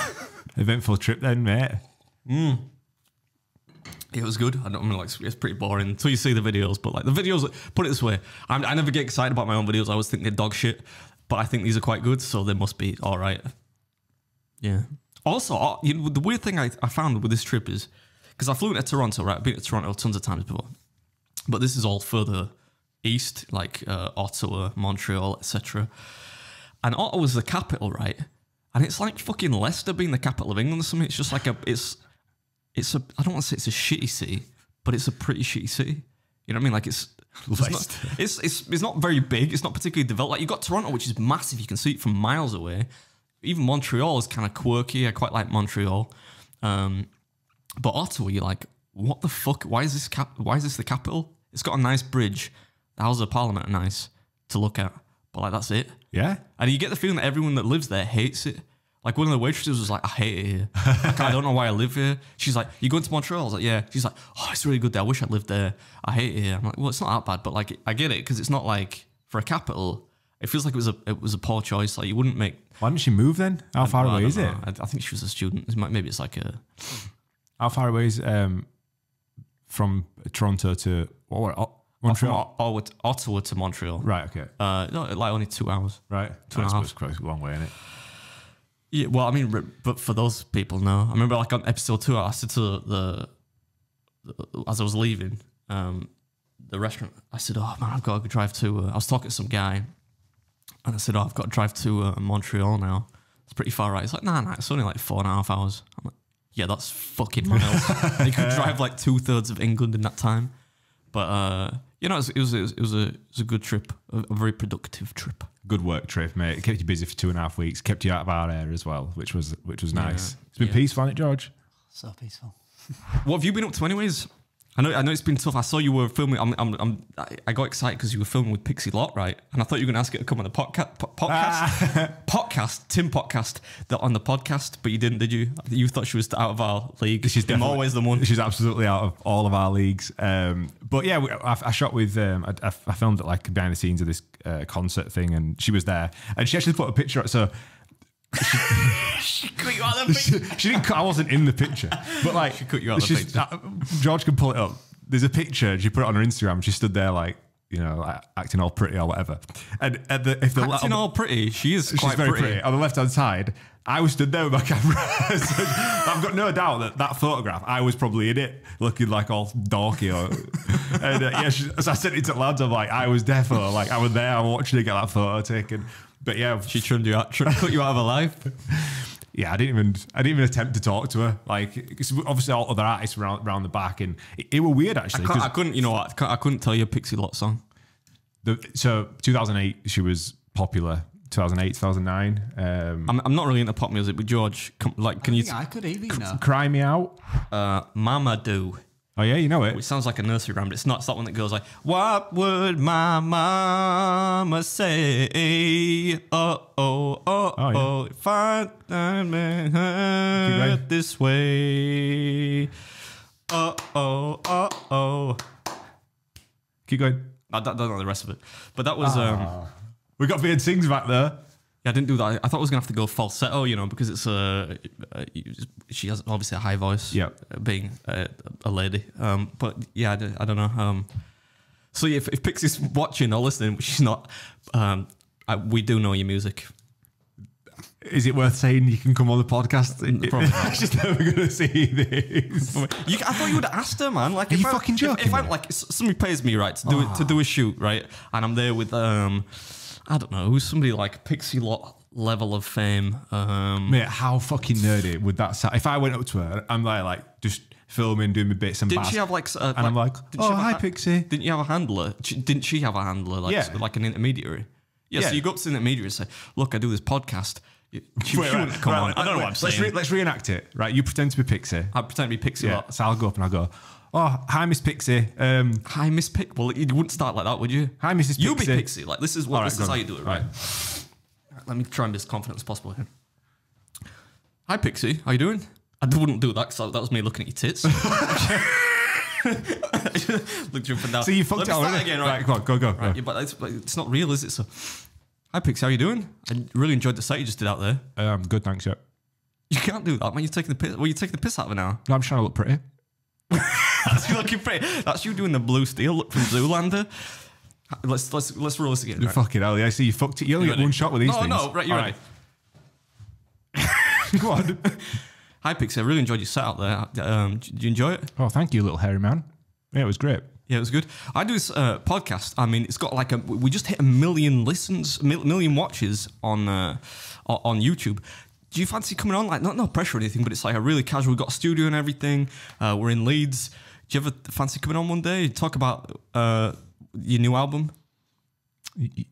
Eventful trip then, mate. Mm. It was good. I don't I mean, like, it's pretty boring until you see the videos. But like the videos, put it this way, I'm, I never get excited about my own videos. I always think they're dog shit. But I think these are quite good, so they must be all right. Yeah. Also, you know, the weird thing I, I found with this trip is, because I flew into Toronto, right? I've been to Toronto tons of times before. But this is all further east, like uh, Ottawa, Montreal, et cetera. And Ottawa's the capital, right? And it's like fucking Leicester being the capital of England or something. It's just like a, it's, it's a, I don't want to say it's a shitty city, but it's a pretty shitty city. You know what I mean? Like it's, it's, not, it's, it's, it's not very big. It's not particularly developed. Like you've got Toronto, which is massive. You can see it from miles away. Even Montreal is kind of quirky. I quite like Montreal. Um, but Ottawa, you're like, what the fuck? Why is this cap? Why is this the capital? It's got a nice bridge. The Houses of Parliament are nice to look at. But like, that's it. Yeah. And you get the feeling that everyone that lives there hates it. Like one of the waitresses was like, I hate it here. Like, I don't know why I live here. She's like, you going to Montreal? I was like, yeah. She's like, oh, it's really good there. I wish I lived there. I hate it here. I'm like, well, it's not that bad. But like, I get it because it's not like for a capital. It feels like it was a it was a poor choice. Like you wouldn't make. Why didn't she move then? How far away is it? I, I think she was a student. Maybe it's like a. How far away is um, from Toronto to what? Oh, Montreal, or Ottawa to Montreal, right? Okay, uh, no, like only two hours, right? Two and a half. Quite a long way, isn't it? Yeah, well, I mean, but for those people, no. I remember, like on episode two, I said to the, the as I was leaving um, the restaurant, I said, "Oh man, I've got to drive to." Uh, I was talking to some guy, and I said, "Oh, I've got to drive to uh, Montreal now. It's pretty far, right?" He's like, "Nah, nah, it's only like four and a half hours." I'm like, "Yeah, that's fucking miles." You could drive like two thirds of England in that time, but. Uh, You know, it was, it, was, it, was, it, was a, it was a good trip, a, a very productive trip. Good work trip, mate. It kept you busy for two and a half weeks. Kept you out of our air as well, which was which was nice. Yeah. It's been yeah. peaceful, hasn't it, George? So peaceful. What have you been up to, anyways? I know, I know, it's been tough. I saw you were filming. I'm, I'm, I'm, I got excited because you were filming with Pixie Lott, right? And I thought you were going to ask her to come on the podca po podcast, ah. podcast, Tim podcast, the, on the podcast, but you didn't, did you? You thought she was out of our league. She's I'm always the one. She's absolutely out of all of our leagues. Um, but yeah, we, I, I shot with. Um, I, I filmed it like behind the scenes of this uh, concert thing, and she was there, and she actually put a picture up. So. She, she cut you out of the picture. She, she didn't cut, I wasn't in the picture, but like she cut you out of the picture. Uh, George can pull it up. There's a picture. She put it on her Instagram. She stood there like you know, acting all pretty or whatever. And, and the, if the acting all pretty, she is quite she's very pretty. pretty. On the left-hand side, I was stood there with my camera. So I've got no doubt that that photograph, I was probably in it, looking like all dorky. Or, and uh, yeah, she, so I sent it to lads. I'm like, I was definitely like, I was there. I'm watching her get that photo taken. But yeah, she trimmed you out, trimmed, put you out of her life. Yeah, I didn't even I didn't even attempt to talk to her. Like, cause obviously all other artists were around, around the back, and it, it were weird actually. I, I couldn't, you know, I, I couldn't tell you a Pixie Lott song. The, so two thousand eight, she was popular. two thousand eight, two thousand nine. Um, I'm, I'm not really into pop music, but George, com, like, can I you? I could even know. Cry me out, uh, Mama do. Oh yeah, you know it. Which sounds like a nursery rhyme, but it's not. It's that one that goes like, "What would my mama say? Oh oh oh oh, yeah. oh if I had hurt this way. Oh oh oh oh." Keep going. I don't know the rest of it, but that was. Ah. Um, we got Beard Sings back there. Yeah, I didn't do that. I thought I was gonna have to go falsetto, you know, because it's a uh, she has obviously a high voice. Yeah, being a, a lady. Um, but yeah, I, I don't know. Um, so yeah, if, if Pixie's watching or listening, which she's not, um, I, we do know your music. Is it worth saying you can come on the podcast? Probably not. She's never gonna see this. You, I thought you would ask her, man. Like, are if you I, fucking joking? If, if I'm like, somebody pays me right to do oh. it, to do a shoot, right, and I'm there with um. I don't know, who's somebody like Pixie Lott level of fame? Um, Mate, how fucking nerdy would that sound? If I went up to her, I'm like, like just filming, doing my bits and didn't bass, she have like, uh, and like, I'm like, oh, hi, a, Pixie. Didn't you have a handler? She, didn't she have a handler, like, yeah. like an intermediary? Yeah, yeah, so you go up to the intermediary and say, look, I do this podcast. She, she wait, wouldn't right, come right, on. Right, I don't wait, know what I'm saying. Let's, re let's reenact it, right? You pretend to be Pixie. I pretend to be Pixie yeah. Lott. So I'll go up and I'll go, oh, hi, Miss Pixie. Um, hi, Miss Pick. Well, you wouldn't start like that, would you? Hi, Missus Pixie. You be Pixie. Like, this is what, right, this is how you do it, right? right? Let me try and be as confident as possible here. Hi, Pixie. How you doing? I wouldn't do that because that was me looking at your tits. Looked you up and down. So you fucked Let it me start again, right? right? Go on, go, go. Right, go. Yeah, but it's, like, it's not real, is it? So, hi, Pixie. How you doing? I really enjoyed the set you just did out there. Um, good, thanks, yeah. You can't do that, man. You're taking the piss. Well, you're taking the piss out of it now. No, I'm trying to look pretty. That's you looking pretty. That's you doing the blue steel look from Zoolander. Let's let's let's roll this again. Right? Fucking hell, yeah. I see you fucked it. You only you get one shot with these no, things. No, no, right, you're right. Go on. Hi, Pixie. I really enjoyed your set out there. Um, did you enjoy it? Oh, thank you, little hairy man. Yeah, it was great. Yeah, it was good. I do this uh, podcast. I mean, it's got like a. We just hit a million listens, a million watches on uh, on YouTube. Do you fancy coming on? Like, not no pressure or anything, but it's like a really casual. We've got a studio and everything. Uh, we're in Leeds. Do you ever fancy coming on one day? Talk about uh, your new album. You,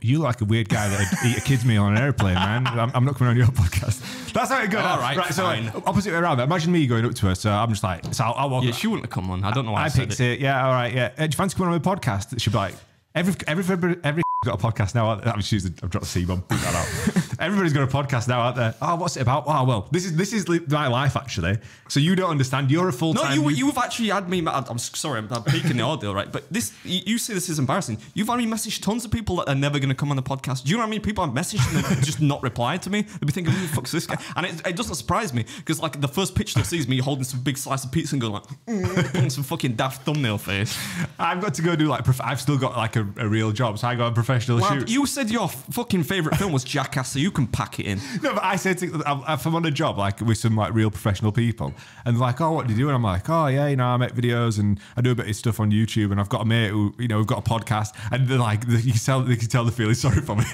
you like a weird guy that would eat a kid's meal on an airplane, man. I'm, I'm not coming on your podcast. That's how it goes. All right, right so like, opposite way around. Imagine me going up to her. So I'm just like, so I'll, I'll walk. Yeah, she wouldn't have come on. I don't know why I, I said picked it. it. Yeah, all right, yeah. Do you fancy coming on a podcast? She'd be like, every every every. every got a podcast now. I'm choosing. I've dropped a C bomb. Put that out. Everybody's got a podcast now out there. Oh, what's it about? Oh, well, this is this is my life actually. So you don't understand. You're a full time. No, you you've actually had me. I'm sorry, I'm, I'm peeking the audio, right? But this, you, you say this is embarrassing. You've had me message tons of people that are never going to come on the podcast. Do you know how many people I've messaged and they've just not replied to me? They'd be thinking, who the fuck's this guy? And it, it doesn't surprise me because like the first picture that sees me holding some big slice of pizza and going like, mm, putting some fucking daft thumbnail face. I've got to go do like. I've still got like a, a real job, so I go. Professional well, shoot. You said your fucking favourite film was Jackass, so you can pack it in. No, but I said to, if I'm on a job like with some like real professional people, and like, oh, what do you do? And I'm like, oh yeah, you know, I make videos and I do a bit of stuff on YouTube, and I've got a mate who, you know, we've got a podcast, and they're like, you can tell, they can tell the feeling sorry for me.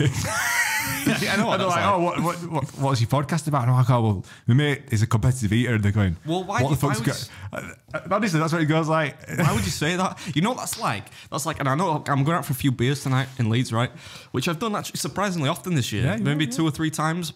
Yeah, I know. And they're like, oh, what, what, what, what's your podcast about? And I'm like, oh, well, my mate is a competitive eater, and they're going, well, why? What the fuck's going? Honestly, that's what it goes like. Why would you say that? You know what that's like? That's like, and I know I'm going out for a few beers tonight in Leeds, right? Which I've done actually surprisingly often this year, yeah, maybe yeah, yeah. two or three times.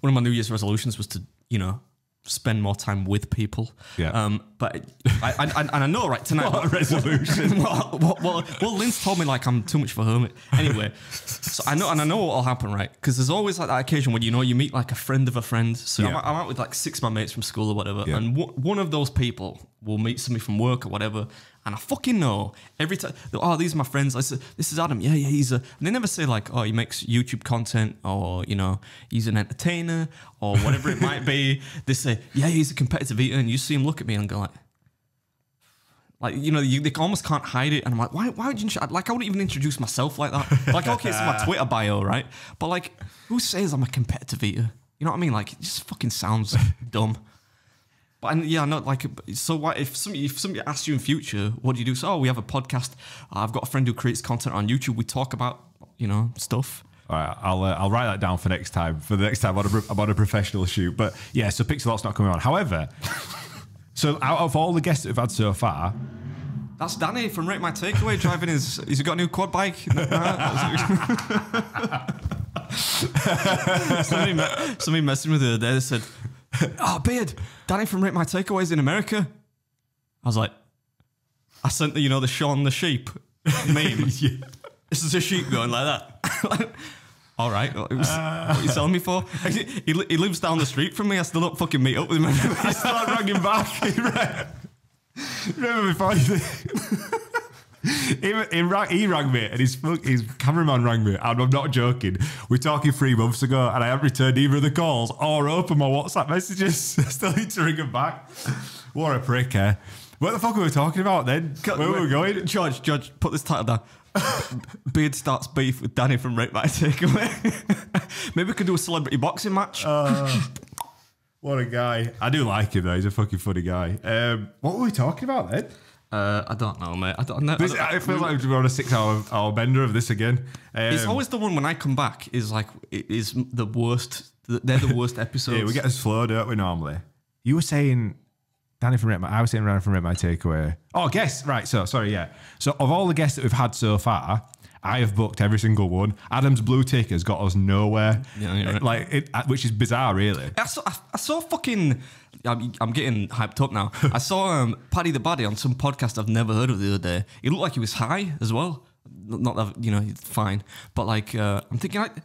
One of my New Year's resolutions was to, you know, spend more time with people. Yeah. Um, but I, I, and I know, right, tonight. What a resolution. Well, well, well, well, Lynn's told me like I'm too much of a hermit. Anyway, so I know, and I know what'll happen, right? Because there's always like that occasion when you know you meet like a friend of a friend. So yeah. I'm, I'm out with like six of my mates from school or whatever, yeah. and one of those people will meet somebody from work or whatever. And I fucking know every time. Oh, these are my friends. I said, this is Adam. Yeah, yeah, he's a. And they never say like, oh, he makes YouTube content, or you know, he's an entertainer, or whatever it might be. They say, yeah, he's a competitive eater, and you see him look at me and go like, Like, you know, you, they almost can't hide it. And I'm like, why, why would you... Like, I wouldn't even introduce myself like that. Like, okay, it's my Twitter bio, right? But, like, who says I'm a competitive eater? You know what I mean? Like, it just fucking sounds dumb. But, and, yeah, I know, like, so what, if somebody, if somebody asks you in future, what do you do? So, oh, we have a podcast. I've got a friend who creates content on YouTube. We talk about, you know, stuff. All right, I'll, uh, I'll write that down for next time. For the next time I'm on a, I'm on a professional shoot. But, yeah, so Pixie Lott's not coming on. However... So out of all the guests that we've had so far... That's Danny from Rate My Takeaway driving his... He's got a new quad bike. somebody, me somebody messaged me the other day. They said, oh, Beard, Danny from Rate My Takeaway is in America. I was like... I sent the, you know, the Shaun the Sheep meme. Yeah. This is a sheep going like that. Like, all right, what, was, uh, what are you selling me for? He, he lives down the street from me. I still don't fucking meet up with him. I still haven't rang him back. Remember before he, he, he, rang, he rang me and his, his cameraman rang me. And I'm not joking. We're talking three months ago and I haven't returned either of the calls or opened my WhatsApp messages. I still need to ring him back. What a prick, eh? What the fuck were we talking about then? Where were we going? George, George, put this title down. Beard starts beef with Danny from Rate My Takeaway. Maybe we could do a celebrity boxing match. Uh, what a guy. I do like him though. He's a fucking funny guy. Um, what were we talking about then? Uh, I don't know, mate. I don't know. This, I, don't, I feel we, like we're on a six hour, hour bender of this again. Um, it's always the one when I come back is like, it is the worst. They're the worst episodes. Yeah, we get a slow, don't we, normally? You were saying... Danny from Rate My, I was saying Danny from Rate My Takeaway. Oh, guests. Right, so, sorry, yeah. So, of all the guests that we've had so far, I have booked every single one. Adam's blue tick has got us nowhere. Yeah, yeah, right. Like, it, which is bizarre, really. I saw, I, I saw fucking... I'm, I'm getting hyped up now. I saw um, Paddy the Baddy on some podcast I've never heard of the other day. He looked like he was high as well. Not that, you know, he's fine. But, like, uh, I'm thinking, like,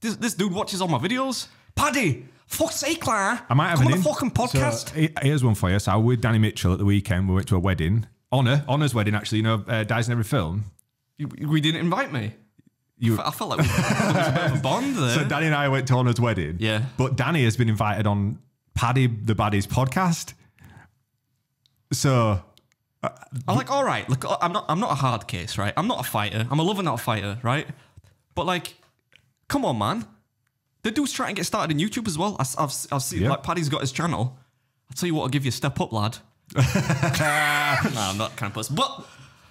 this, this dude watches all my videos. Paddy! Fuck's sake, like, I might have come an on a fucking podcast. So, here's one for you. So I was with Danny Mitchell at the weekend. We went to a wedding. Honor, Honor's wedding, actually. You know, uh, dies in every film. You, we didn't invite me. You, I felt like we was a bit of a bond there. So Danny and I went to Honor's wedding. Yeah. But Danny has been invited on Paddy the Baddy's podcast. So... Uh, I'm like, all right, look, I'm not, I'm not a hard case, right? I'm not a fighter. I'm a lover, not a fighter, right? But like, come on, man. The dude's trying to get started in YouTube as well. I've, I've, I've seen, yep. Like, Paddy's got his channel. I'll tell you what, I'll give you a step up, lad. No, I'm not kind of puss. But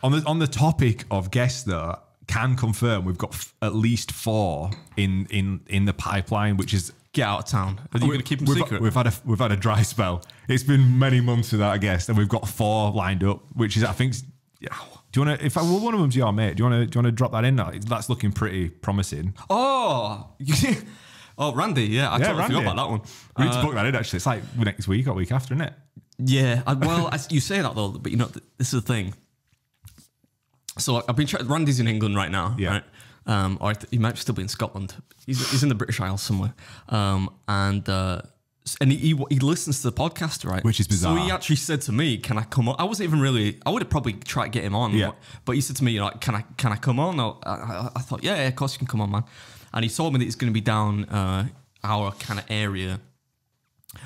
on the, on the topic of guests, though, can confirm we've got f at least four in, in, in the pipeline, which is... Get out of town. Are you going to keep them we've, secret? We've had, a, we've had a dry spell. It's been many months without a guest, and we've got four lined up, which is, I think... Do you want to, if I, well, one of them's your mate, do you want to, do you want to drop that in? That's looking pretty promising. Oh! Oh, Randy, yeah. I yeah, totally Randy. forgot about that one. We uh, need to book that in, actually. It's like next week or week after, isn't it? Yeah. I, well, I, you say that, though, but you know, this is the thing. So I've been trying... Randy's in England right now, yeah. Right? Um, or he might still be in Scotland. He's, he's in the British Isles somewhere. Um, and uh, and he, he, he listens to the podcast, right? Which is bizarre. So he actually said to me, can I come on? I wasn't even really... I would have probably tried to get him on. Yeah. But, but he said to me, you know, like, can I, can I come on? I, I, I thought, yeah, yeah, of course you can come on, man. And he told me that he's going to be down uh, our kind of area.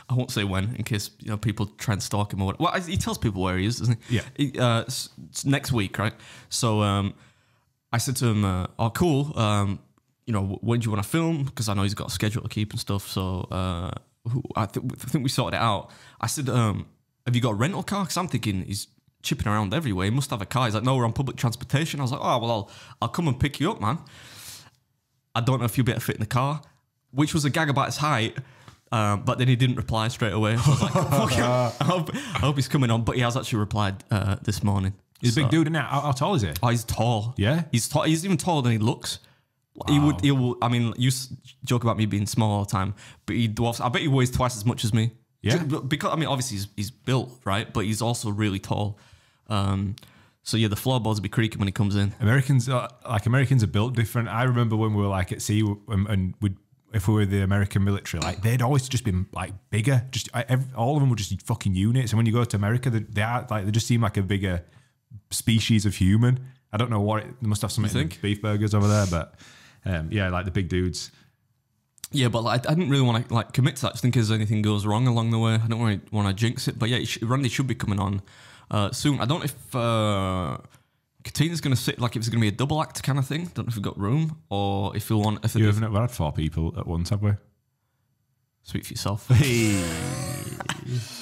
I won't say when, in case you know people try and stalk him or whatever. Well, he tells people where he is, doesn't he? Yeah. He, uh, next week, right? So um, I said to him, uh, "Oh, cool. Um, you know, when do you want to film? Because I know he's got a schedule to keep and stuff." So uh, I, th I think we sorted it out. I said, um, "Have you got a rental car?" Because I'm thinking he's chipping around everywhere. He must have a car. He's like, "No, we're on public transportation." I was like, "Oh, well, I'll I'll come and pick you up, man." I don't know if you'll be able to fit in the car, which was a gag about his height, um, but then he didn't reply straight away. So I was like, okay, I, hope, I hope he's coming on, but he has actually replied uh, this morning. He's so. a big dude now. How, how tall is he? Oh, he's tall. Yeah? He's tall. He's even taller than he looks. Wow. He would, he will, I mean, you joke about me being small all the time, but he dwarfs, I bet he weighs twice as much as me. Yeah. Just, because, I mean, obviously he's, he's built, right? But he's also really tall. Um, So yeah, the floorboards will be creaking when he comes in. Americans are like Americans are built different. I remember when we were like at sea, and, and we'd, if we were the American military, like they'd always just been like bigger. Just every, all of them were just fucking units. And when you go to America, they, they are like they just seem like a bigger species of human. I don't know what it, they must have something. Think? Beef burgers over there, but um, yeah, like the big dudes. Yeah, but like, I didn't really want to like commit to that just in case anything goes wrong along the way. I don't really want to jinx it. But yeah, Randy should be coming on. uh, soon. I don't know if uh, Katina's going to sit, like if it's going to be a double act kind of thing. I don't know if we've got room or if we'll want... If you haven't had four people at once, have we? Speak for yourself. Hey.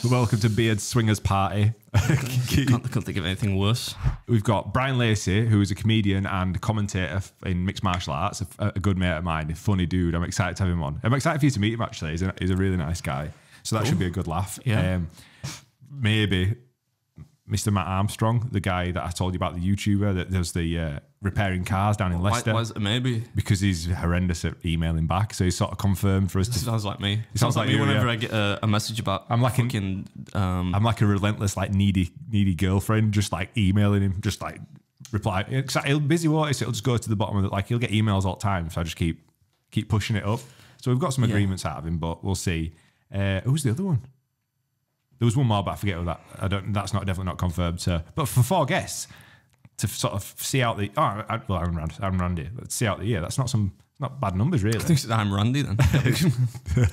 Welcome to Beard Swingers Party. can't, can't think of anything worse. We've got Brian Lacey, who is a comedian and commentator in mixed martial arts, a, a good mate of mine, a funny dude. I'm excited to have him on. I'm excited for you to meet him, actually. He's a, he's a really nice guy. So that Ooh. should be a good laugh. Yeah. Um, maybe Mister Matt Armstrong, the guy that I told you about, the YouTuber that does the uh, repairing cars down in Leicester. Why, why is it maybe? Because he's horrendous at emailing back. So he's sort of confirmed for us. This to... sounds like me. It sounds like, like me whenever yeah. I get a, a message about I'm like fucking... An, um, I'm like a relentless, like needy needy girlfriend, just like emailing him, just like reply. Cause he'll busy water, so it'll just go to the bottom of it. Like he'll get emails all the time. So I just keep, keep pushing it up. So we've got some agreements yeah. out of him, but we'll see. Uh, who's the other one? There was one more, but I forget all that. I don't. That's not definitely not confirmed. So, but for four guests to sort of see out the. Oh, I, well, I'm Randy. I'm Randy. Let's see out the year. That's not some not bad numbers really. I think it's I'm Randy then.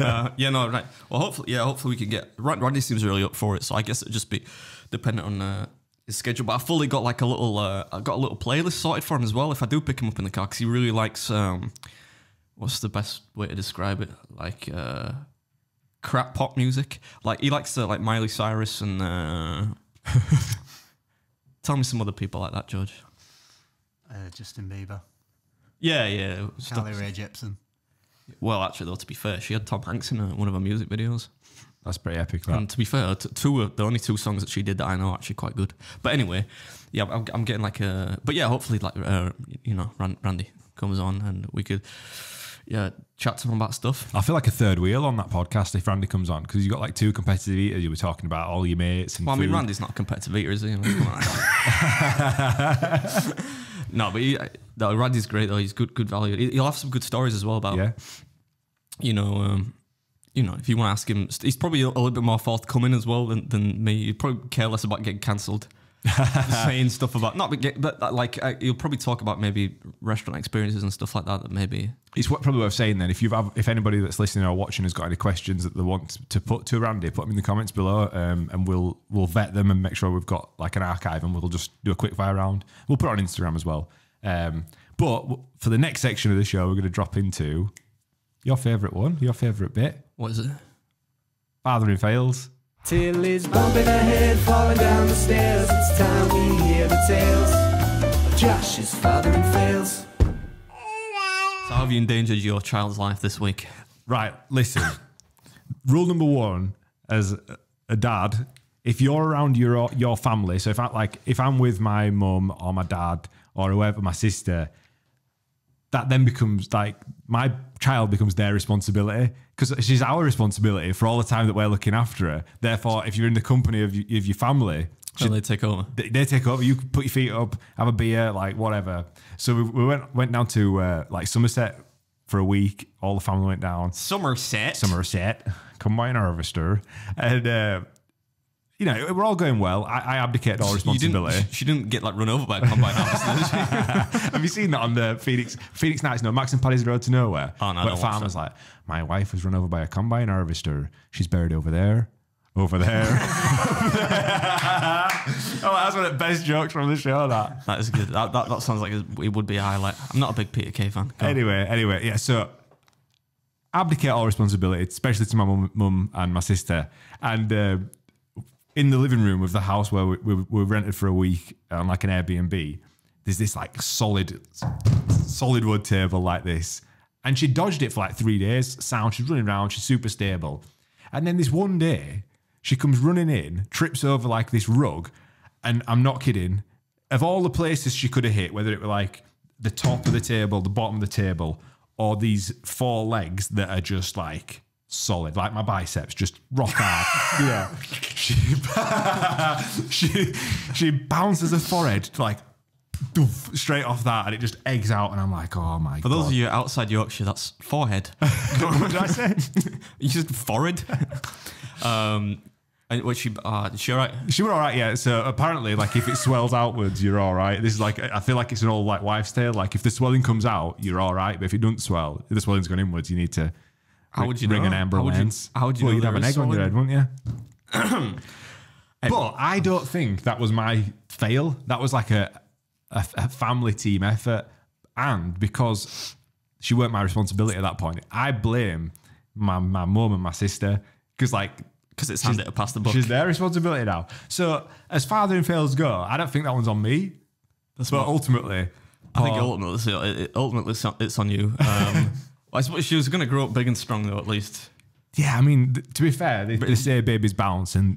uh, yeah, no, right. Well, hopefully, yeah, hopefully we can get. Randy seems really up for it, so I guess it'd just be dependent on uh, his schedule. But I fully got like a little. Uh, I got a little playlist sorted for him as well. If I do pick him up in the car, because he really likes. Um, what's the best way to describe it? Like. Uh, Crap pop music, like he likes uh, like Miley Cyrus and uh... tell me some other people like that, George. Uh, Justin Bieber. Yeah, yeah. Carly Rae Jepsen. Well, actually, though, to be fair, she had Tom Hanks in her, one of her music videos. That's pretty epic. That. And to be fair, two of the only two songs that she did that I know are actually quite good. But anyway, yeah, I'm, I'm getting like a. But yeah, hopefully, like uh, you know, Randy comes on and we could. Yeah, chat to them about stuff. I feel like a third wheel on that podcast if Randy comes on, because you've got like two competitive eaters you were talking about, all your mates and well, I mean, food. Randy's not a competitive eater, is he? No, but he, no, Randy's great, though. He's good good value. He'll have some good stories as well about, yeah. you know, um, you know, if you want to ask him, he's probably a little bit more forthcoming as well than, than me. He'd probably care less about getting cancelled. Saying stuff about not, but, but like uh, you'll probably talk about maybe restaurant experiences and stuff like that. That maybe it's what probably worth saying. Then, if you've if anybody that's listening or watching has got any questions that they want to put to Randy, put them in the comments below, um, and we'll we'll vet them and make sure we've got like an archive, and we'll just do a quick fire round. We'll put it on Instagram as well. Um, but for the next section of the show, we're going to drop into your favourite one, your favourite bit. What is it? Fathering fails. Till is bumping her head, falling down the stairs. It's time we hear the tales of Josh's fathering fails. So have you endangered your child's life this week? Right, listen. Rule number one as a dad, if you're around your your family, so if I like if I'm with my mum or my dad or whoever, my sister, that then becomes like my child becomes their responsibility, because she's our responsibility for all the time that we're looking after her. Therefore, if you're in the company of, you, of your family, she, they take over. They, they take over. You put your feet up, have a beer, like whatever. So we, we went went down to uh, like Somerset for a week. All the family went down. Somerset. Somerset. Combine harvester. And, uh, you know, we're all going well. I, I abdicated all responsibility. Didn't, she didn't get like run over by a combine harvester. Have you seen that on the Phoenix Phoenix Nights? No, Max and Paddy's Road to Nowhere. Oh no, where a farmer's like, my wife was run over by a combine harvester. She's buried over there, over there. Oh, that's one of the best jokes from the show. That that is good. That that, that sounds like it would be a highlight. I'm not a big Peter Kay fan. Go anyway, on. anyway, yeah. So abdicate all responsibility, especially to my mum, mum and my sister, and. Uh, In the living room of the house where we, we, we rented for a week on like an Airbnb, there's this like solid, solid wood table like this. And she dodged it for like three days. Sound, she's running around, she's super stable. And then this one day, she comes running in, trips over like this rug. And I'm not kidding, of all the places she could have hit, whether it were like the top of the table, the bottom of the table, or these four legs that are just like... solid, like my biceps, just rock hard. Yeah, she, she she bounces her forehead like doof, straight off that, and it just eggs out. And I'm like, oh my god. For those of you outside Yorkshire, that's forehead. What did I say? You just forehead. Um, and was she uh, she all right? She was all right, yeah. So apparently, like if it swells outwards, you're all right. This is like I feel like it's an old like wives' tale. Like if the swelling comes out, you're all right, but if it doesn't swell, if the swelling's gone inwards, you need to. How would you ring know? an ambulance? How would you, how would you well, know? You'd have an egg on your head, wouldn't you? But I don't think that was my fail. That was like a, a, a family team effort. And because she weren't my responsibility at that point, I blame my my mum and my sister because like because it's handed her past the book. She's their responsibility now. So as fathering fails go, I don't think that one's on me. That's but what, ultimately, I Paul, think ultimately, ultimately it's on you. Um, I suppose she was going to grow up big and strong though, at least. Yeah, I mean, to be fair, they, they say babies bounce and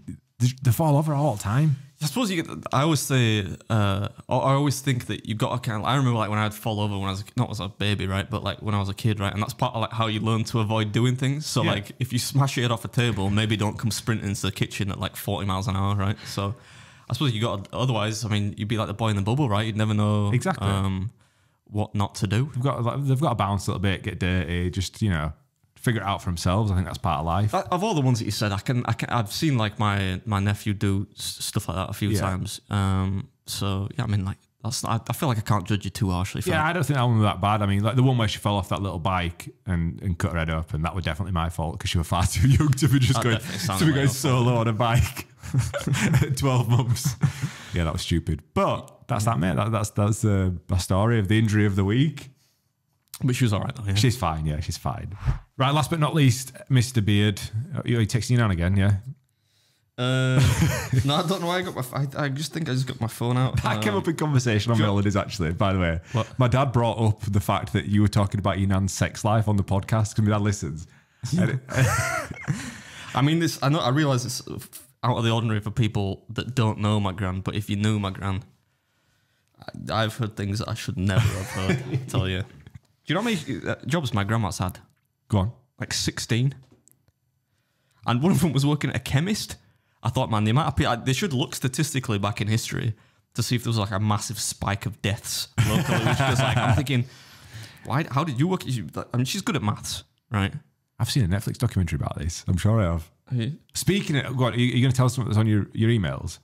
they fall over all the time. I suppose you get, I always say, uh, I always think that you've got to kind of, I remember like when I'd fall over when I was, not as a baby, right? But like when I was a kid, right? And that's part of like how you learn to avoid doing things. So yeah. like if you smash your head off a table, maybe don't come sprinting into the kitchen at like forty miles an hour, right? So I suppose you got to, otherwise, I mean, you'd be like the boy in the bubble, right? You'd never know exactly um, what not to do. They've got, like, they've got to bounce a little bit, get dirty, just, you know, figure it out for themselves. I think that's part of life. Of all the ones that you said, I can, I can, I've seen like my my nephew do stuff like that a few yeah. times. Um, so yeah, I mean, like that's. Not, I feel like I can't judge you too harshly. For yeah, that. I don't think that one was that bad. I mean, like the one where she fell off that little bike and and cut her head open, that was definitely my fault because she was far too young to be just that going to be going solo on a bike. at twelve months. Yeah, that was stupid. But that's yeah. that, mate. That, that's that's the uh, story of the injury of the week. But she was all right, though. Yeah. She's fine, yeah, she's fine. Right, last but not least, Mister Beard. You're texting you now again, yeah? Uh, no, I don't know why I got my... I, I just think I just got my phone out. That um, came up in conversation on my holidays, actually, by the way. What? My dad brought up the fact that you were talking about your nan's sex life on the podcast, because my dad listens. it, I mean, this. I know. I realise it's out of the ordinary for people that don't know my gran, but if you knew my gran, I, I've heard things that I should never have heard, I tell you. Do you know how many uh, jobs my grandma's had? Go on. Like sixteen. And one of them was working at a chemist. I thought, man, the amount of people... I, they should look statistically back in history to see if there was like a massive spike of deaths locally. Which was like, I'm thinking, why? How did you work? I mean, she's good at maths, right? I've seen a Netflix documentary about this. I'm sure I have. Hey. Speaking of... God, are you, you going to tell us something that's on your, your emails?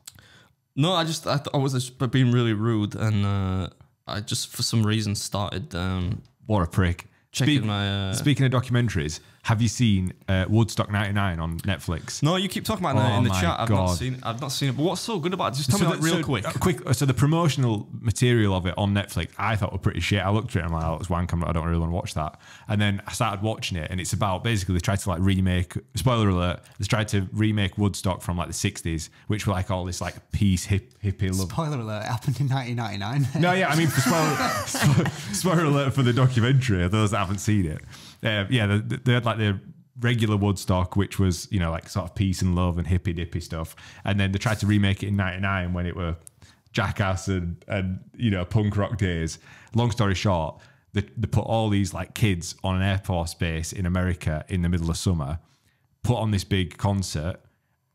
No, I just... I, th I was just being really rude and uh, I just, for some reason, started... Um, What a prick. Checking Speak, my, uh... Speaking of documentaries, have you seen uh, Woodstock ninety-nine on Netflix? No, you keep talking about that oh in the chat. I've God. not seen it. I've not seen it. But what's so good about it? Just tell so me that real so quick. quick. So the promotional material of it on Netflix, I thought were pretty shit. I looked at it and I'm like, oh, it's wank. I don't really want to watch that. And then I started watching it and it's about, basically they tried to like remake, spoiler alert, they tried to remake Woodstock from like the sixties, which were like all this like peace, hip, hippie love. Spoiler alert, it happened in nineteen ninety-nine. No, yeah, I mean, for spoiler, spoiler alert for the documentary, those that haven't seen it. Uh, yeah, they, they had like their regular Woodstock, which was, you know, like sort of peace and love and hippy dippy stuff. And then they tried to remake it in ninety-nine when it were Jackass and, and you know, punk rock days. Long story short, they, they put all these like kids on an airport base in America in the middle of summer, put on this big concert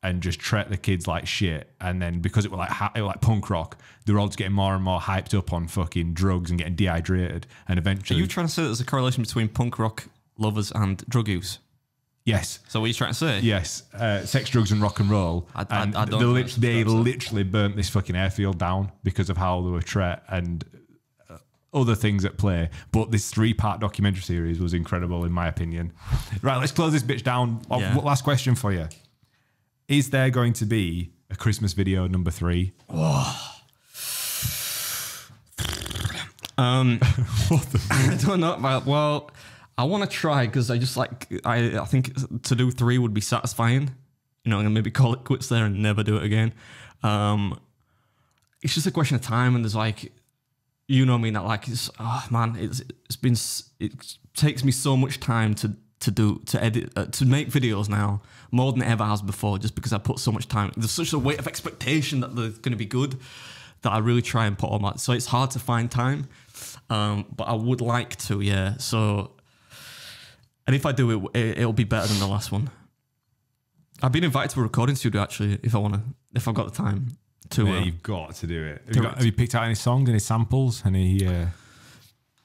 and just treat the kids like shit. And then because it were like it were like punk rock, they were all just getting more and more hyped up on fucking drugs and getting dehydrated. And eventually... Are you trying to say there's a correlation between punk rock... lovers and drug use. Yes. So what are you trying to say? Yes. Uh, sex, drugs, and rock and roll. I, I, and I don't. They, li they literally burnt this fucking airfield down because of how they were treated and uh, other things at play. But this three-part documentary series was incredible, in my opinion. Right. Let's close this bitch down. Yeah. Last question for you: is there going to be a Christmas video number three? Oh. um. What the? I don't know. Well. well I want to try because I just like, I, I think to do three would be satisfying. You know, I'm going to maybe call it quits there and never do it again. Um, it's just a question of time. And there's like, you know me, not like, it's, oh man, it's, it's been, it takes me so much time to, to do, to edit, uh, to make videos now more than it ever has before, just because I put so much time. There's such a weight of expectation that they're going to be good that I really try and put on that. So it's hard to find time. Um, but I would like to, yeah. So, and if I do it, it'll be better than the last one. I've been invited to a recording studio, actually, if I want to, if I've got the time to. Yeah, uh, you've got to do it. Have you, got, have you picked out any songs, any samples, any uh,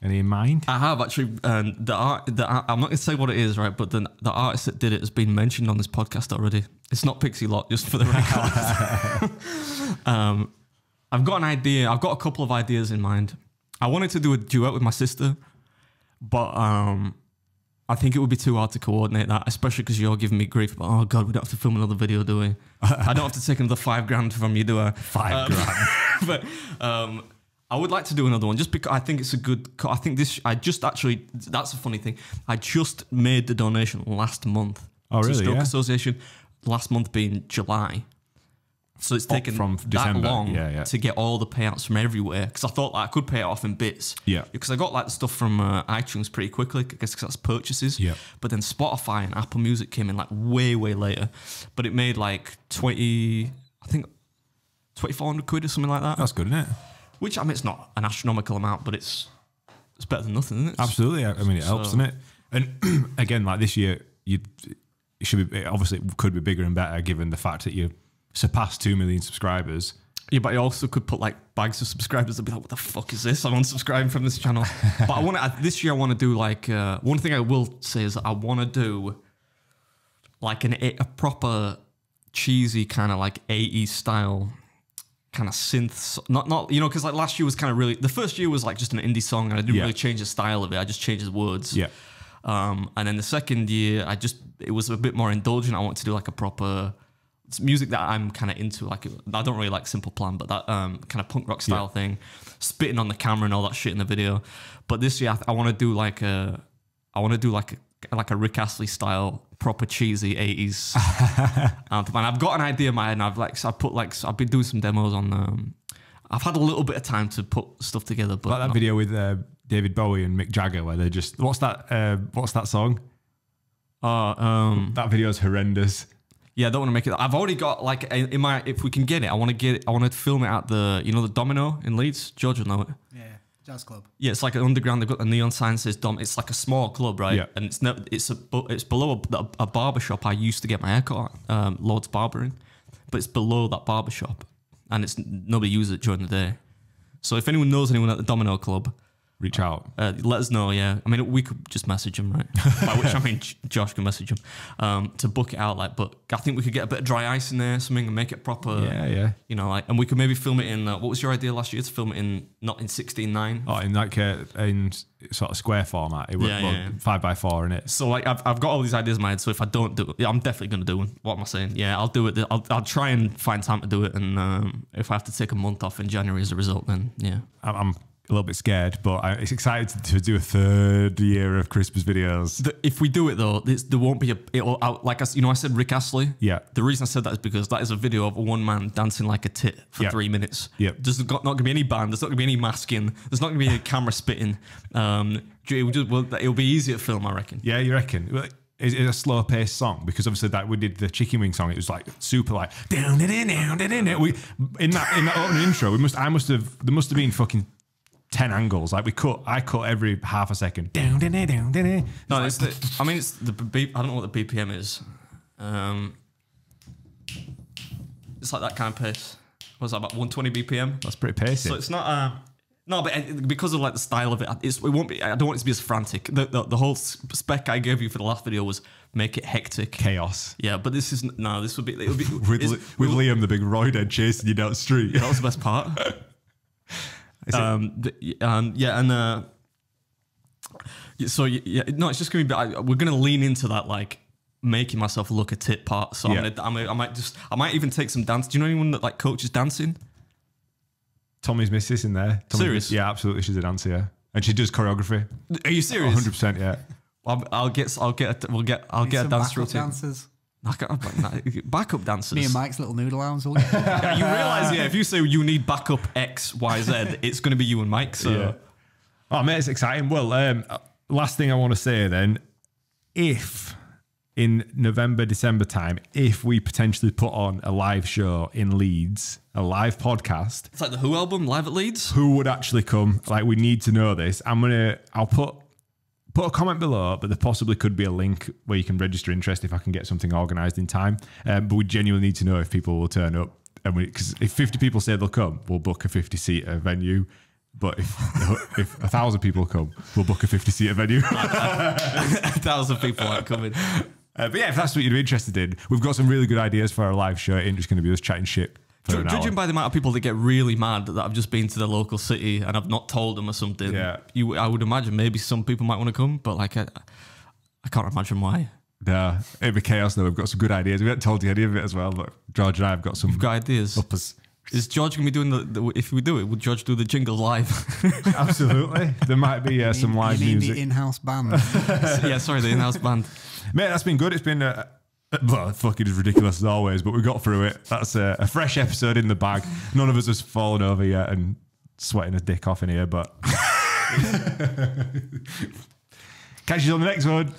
any in mind? I have, actually. Um, the art, the, I'm not going to say what it is, right, but the, the artist that did it has been mentioned on this podcast already. It's not Pixie Lott, just for the record. um, I've got an idea. I've got a couple of ideas in mind. I wanted to do a duet with my sister, but... Um, I think it would be too hard to coordinate that, especially because you're giving me grief. But, oh, God, we don't have to film another video, do we? I don't have to take another five grand from you, do I? Five um, grand. But um, I would like to do another one just because I think it's a good... I think this... I just actually... That's a funny thing. I just made the donation last month. Oh, to really? Stroke yeah. Association, last month being July. So it's taken from that December. long yeah, yeah. to get all the payouts from everywhere. Because I thought like, I could pay it off in bits. Yeah. Because I got like the stuff from uh, iTunes pretty quickly, I guess because that's purchases. Yeah. But then Spotify and Apple Music came in like way, way later. But it made like twenty, I think twenty-four hundred quid or something like that. That's good, isn't it? Which, I mean, it's not an astronomical amount, but it's it's better than nothing, isn't it? Absolutely. I mean, it helps, so, doesn't it? And again, like this year, you it should be, it obviously it could be bigger and better given the fact that you surpass two million subscribers. Yeah, but I also could put like bags of subscribers and be like, what the fuck is this? I'm unsubscribing from this channel. But I want to, this year I want to do like, uh, one thing I will say is I want to do like an, a proper cheesy kind of like eighties style kind of synth, not, not, you know, cause like last year was kind of really, the first year was like just an indie song and I didn't yeah. really change the style of it. I just changed the words. Yeah. Um, and then the second year I just, it was a bit more indulgent. I want to do like a proper, it's music that I'm kind of into. Like, I don't really like Simple Plan, but that um, kind of punk rock style yeah. thing, spitting on the camera and all that shit in the video. But this year, I, I want to do like a, I want to do like a, like a Rick Astley style, proper cheesy eighties. And I've got an idea in my head, and I've like, I put like, I've been doing some demos on. Um, I've had a little bit of time to put stuff together, but like that not, video with uh, David Bowie and Mick Jagger, where they're just, what's that? Uh, what's that song? Oh, uh, um, that video is horrendous. Yeah, I don't want to make it. I've already got like in my. If we can get it, I want to get. It, I want to film it at the, you know, the Domino in Leeds. George will know it. Yeah, jazz club. Yeah, it's like an underground. They've got a neon sign that says Dom. It's like a small club, right? Yeah. And it's never. It's a. It's below a, a barber shop I used to get my haircut at, um, Lord's Barbering, but it's below that barber shop, and it's nobody uses it during the day. So if anyone knows anyone at the Domino Club, reach out. Uh, let us know, yeah. I mean, we could just message him, right? By which I mean Josh can message him um, to book it out. Like, but I think we could get a bit of dry ice in there, something, and make it proper. Yeah, yeah. You know, like, and we could maybe film it in. Uh, what was your idea last year to film it in? Not in sixteen nine. Oh, in like uh, in sort of square format. It would yeah, well, yeah, five by four in it. So like, I've I've got all these ideas in my head. So if I don't do it, yeah, I'm definitely gonna do one. What am I saying? Yeah, I'll do it. I'll I'll try and find time to do it. And um, if I have to take a month off in January as a result, then yeah, I'm. I'm a little bit scared, but I, it's excited to, to do a third year of Christmas videos. The, if we do it though, this, there won't be a it'll, I, like I, you know, I said Rick Astley. Yeah. The reason I said that is because that is a video of one man dancing like a tit for yep. three minutes. Yeah. There's not going to be any band. There's not going to be any masking. There's not going to be any camera spitting. Um, it'll, just, well, it'll be easier to film, I reckon. Yeah, you reckon? It's a slow paced song because obviously that we did the chicken wing song. It was like super like down down down down. We in that in that opening intro, we must I must have there must have been fucking ten angles. Like we cut, I cut every half a second. Down, down, down, down. No, it's the, I mean, it's the, B, I don't know what the B P M is. Um, it's like that kind of pace. What's that, about one twenty B P M? That's pretty pacey. So it's not, uh, no, but because of like the style of it, it's, it won't be, I don't want it to be as frantic. The, the, the whole spec I gave you for the last video was make it hectic. Chaos. Yeah, but this is, no, this would be, it would be. with with Liam, the big roid head chasing you down the street. Yeah, that was the best part. Um, the, um, yeah, and uh, so yeah, no, it's just gonna be. I, we're gonna lean into that, like making myself look a tit part. So yeah. I'm gonna, I'm gonna, I might just, I might even take some dance. Do you know anyone that like coaches dancing? Tommy's missus in there. Tommy's serious? Miss, yeah, absolutely. She's a dancer, yeah. And she does choreography. Are you serious? one hundred percent, yeah. I'll, I'll get, I'll get, a, we'll get, I'll get a dance routine. Dancers. I can't, backup dancers. Me and Mike's little noodle arms. All yeah, you realise, yeah, if you say you need backup X, Y, Z, it's going to be you and Mike. So, yeah. Oh mate, it's exciting. Well, um, last thing I want to say then, if in November, December time, if we potentially put on a live show in Leeds, a live podcast, it's like the Who album, live at Leeds. Who would actually come? Like, we need to know this. I'm gonna, I'll put. Put a comment below, but there possibly could be a link where you can register interest if I can get something organised in time. Um, but we genuinely need to know if people will turn up. And because if fifty people say they'll come, we'll book a fifty-seater venue. But if if a thousand people come, we'll book a fifty-seater venue. A thousand people aren't coming. Uh, but yeah, if that's what you're interested in, we've got some really good ideas for our live show. It ain't just going to be us chatting shit. Judging hour. By the amount of people that get really mad that I've just been to the local city and I've not told them or something, yeah. you, I would imagine maybe some people might want to come, but like I, I can't imagine why. Yeah, it'd be chaos though. We've got some good ideas. We haven't told you any of it as well, but George and I have got some. We've got ideas. Uppers. Is George going to be doing the, the... If we do it, would George do the jingle live? Absolutely. There might be uh, mean, some live music. You mean the in-house band. Yeah, sorry, the in-house band. Mate, that's been good. It's been... Uh, well, fucking as ridiculous as always, but we got through it. That's a, a fresh episode in the bag. None of us has fallen over yet and sweating a dick off in here, but... Catch you on the next one.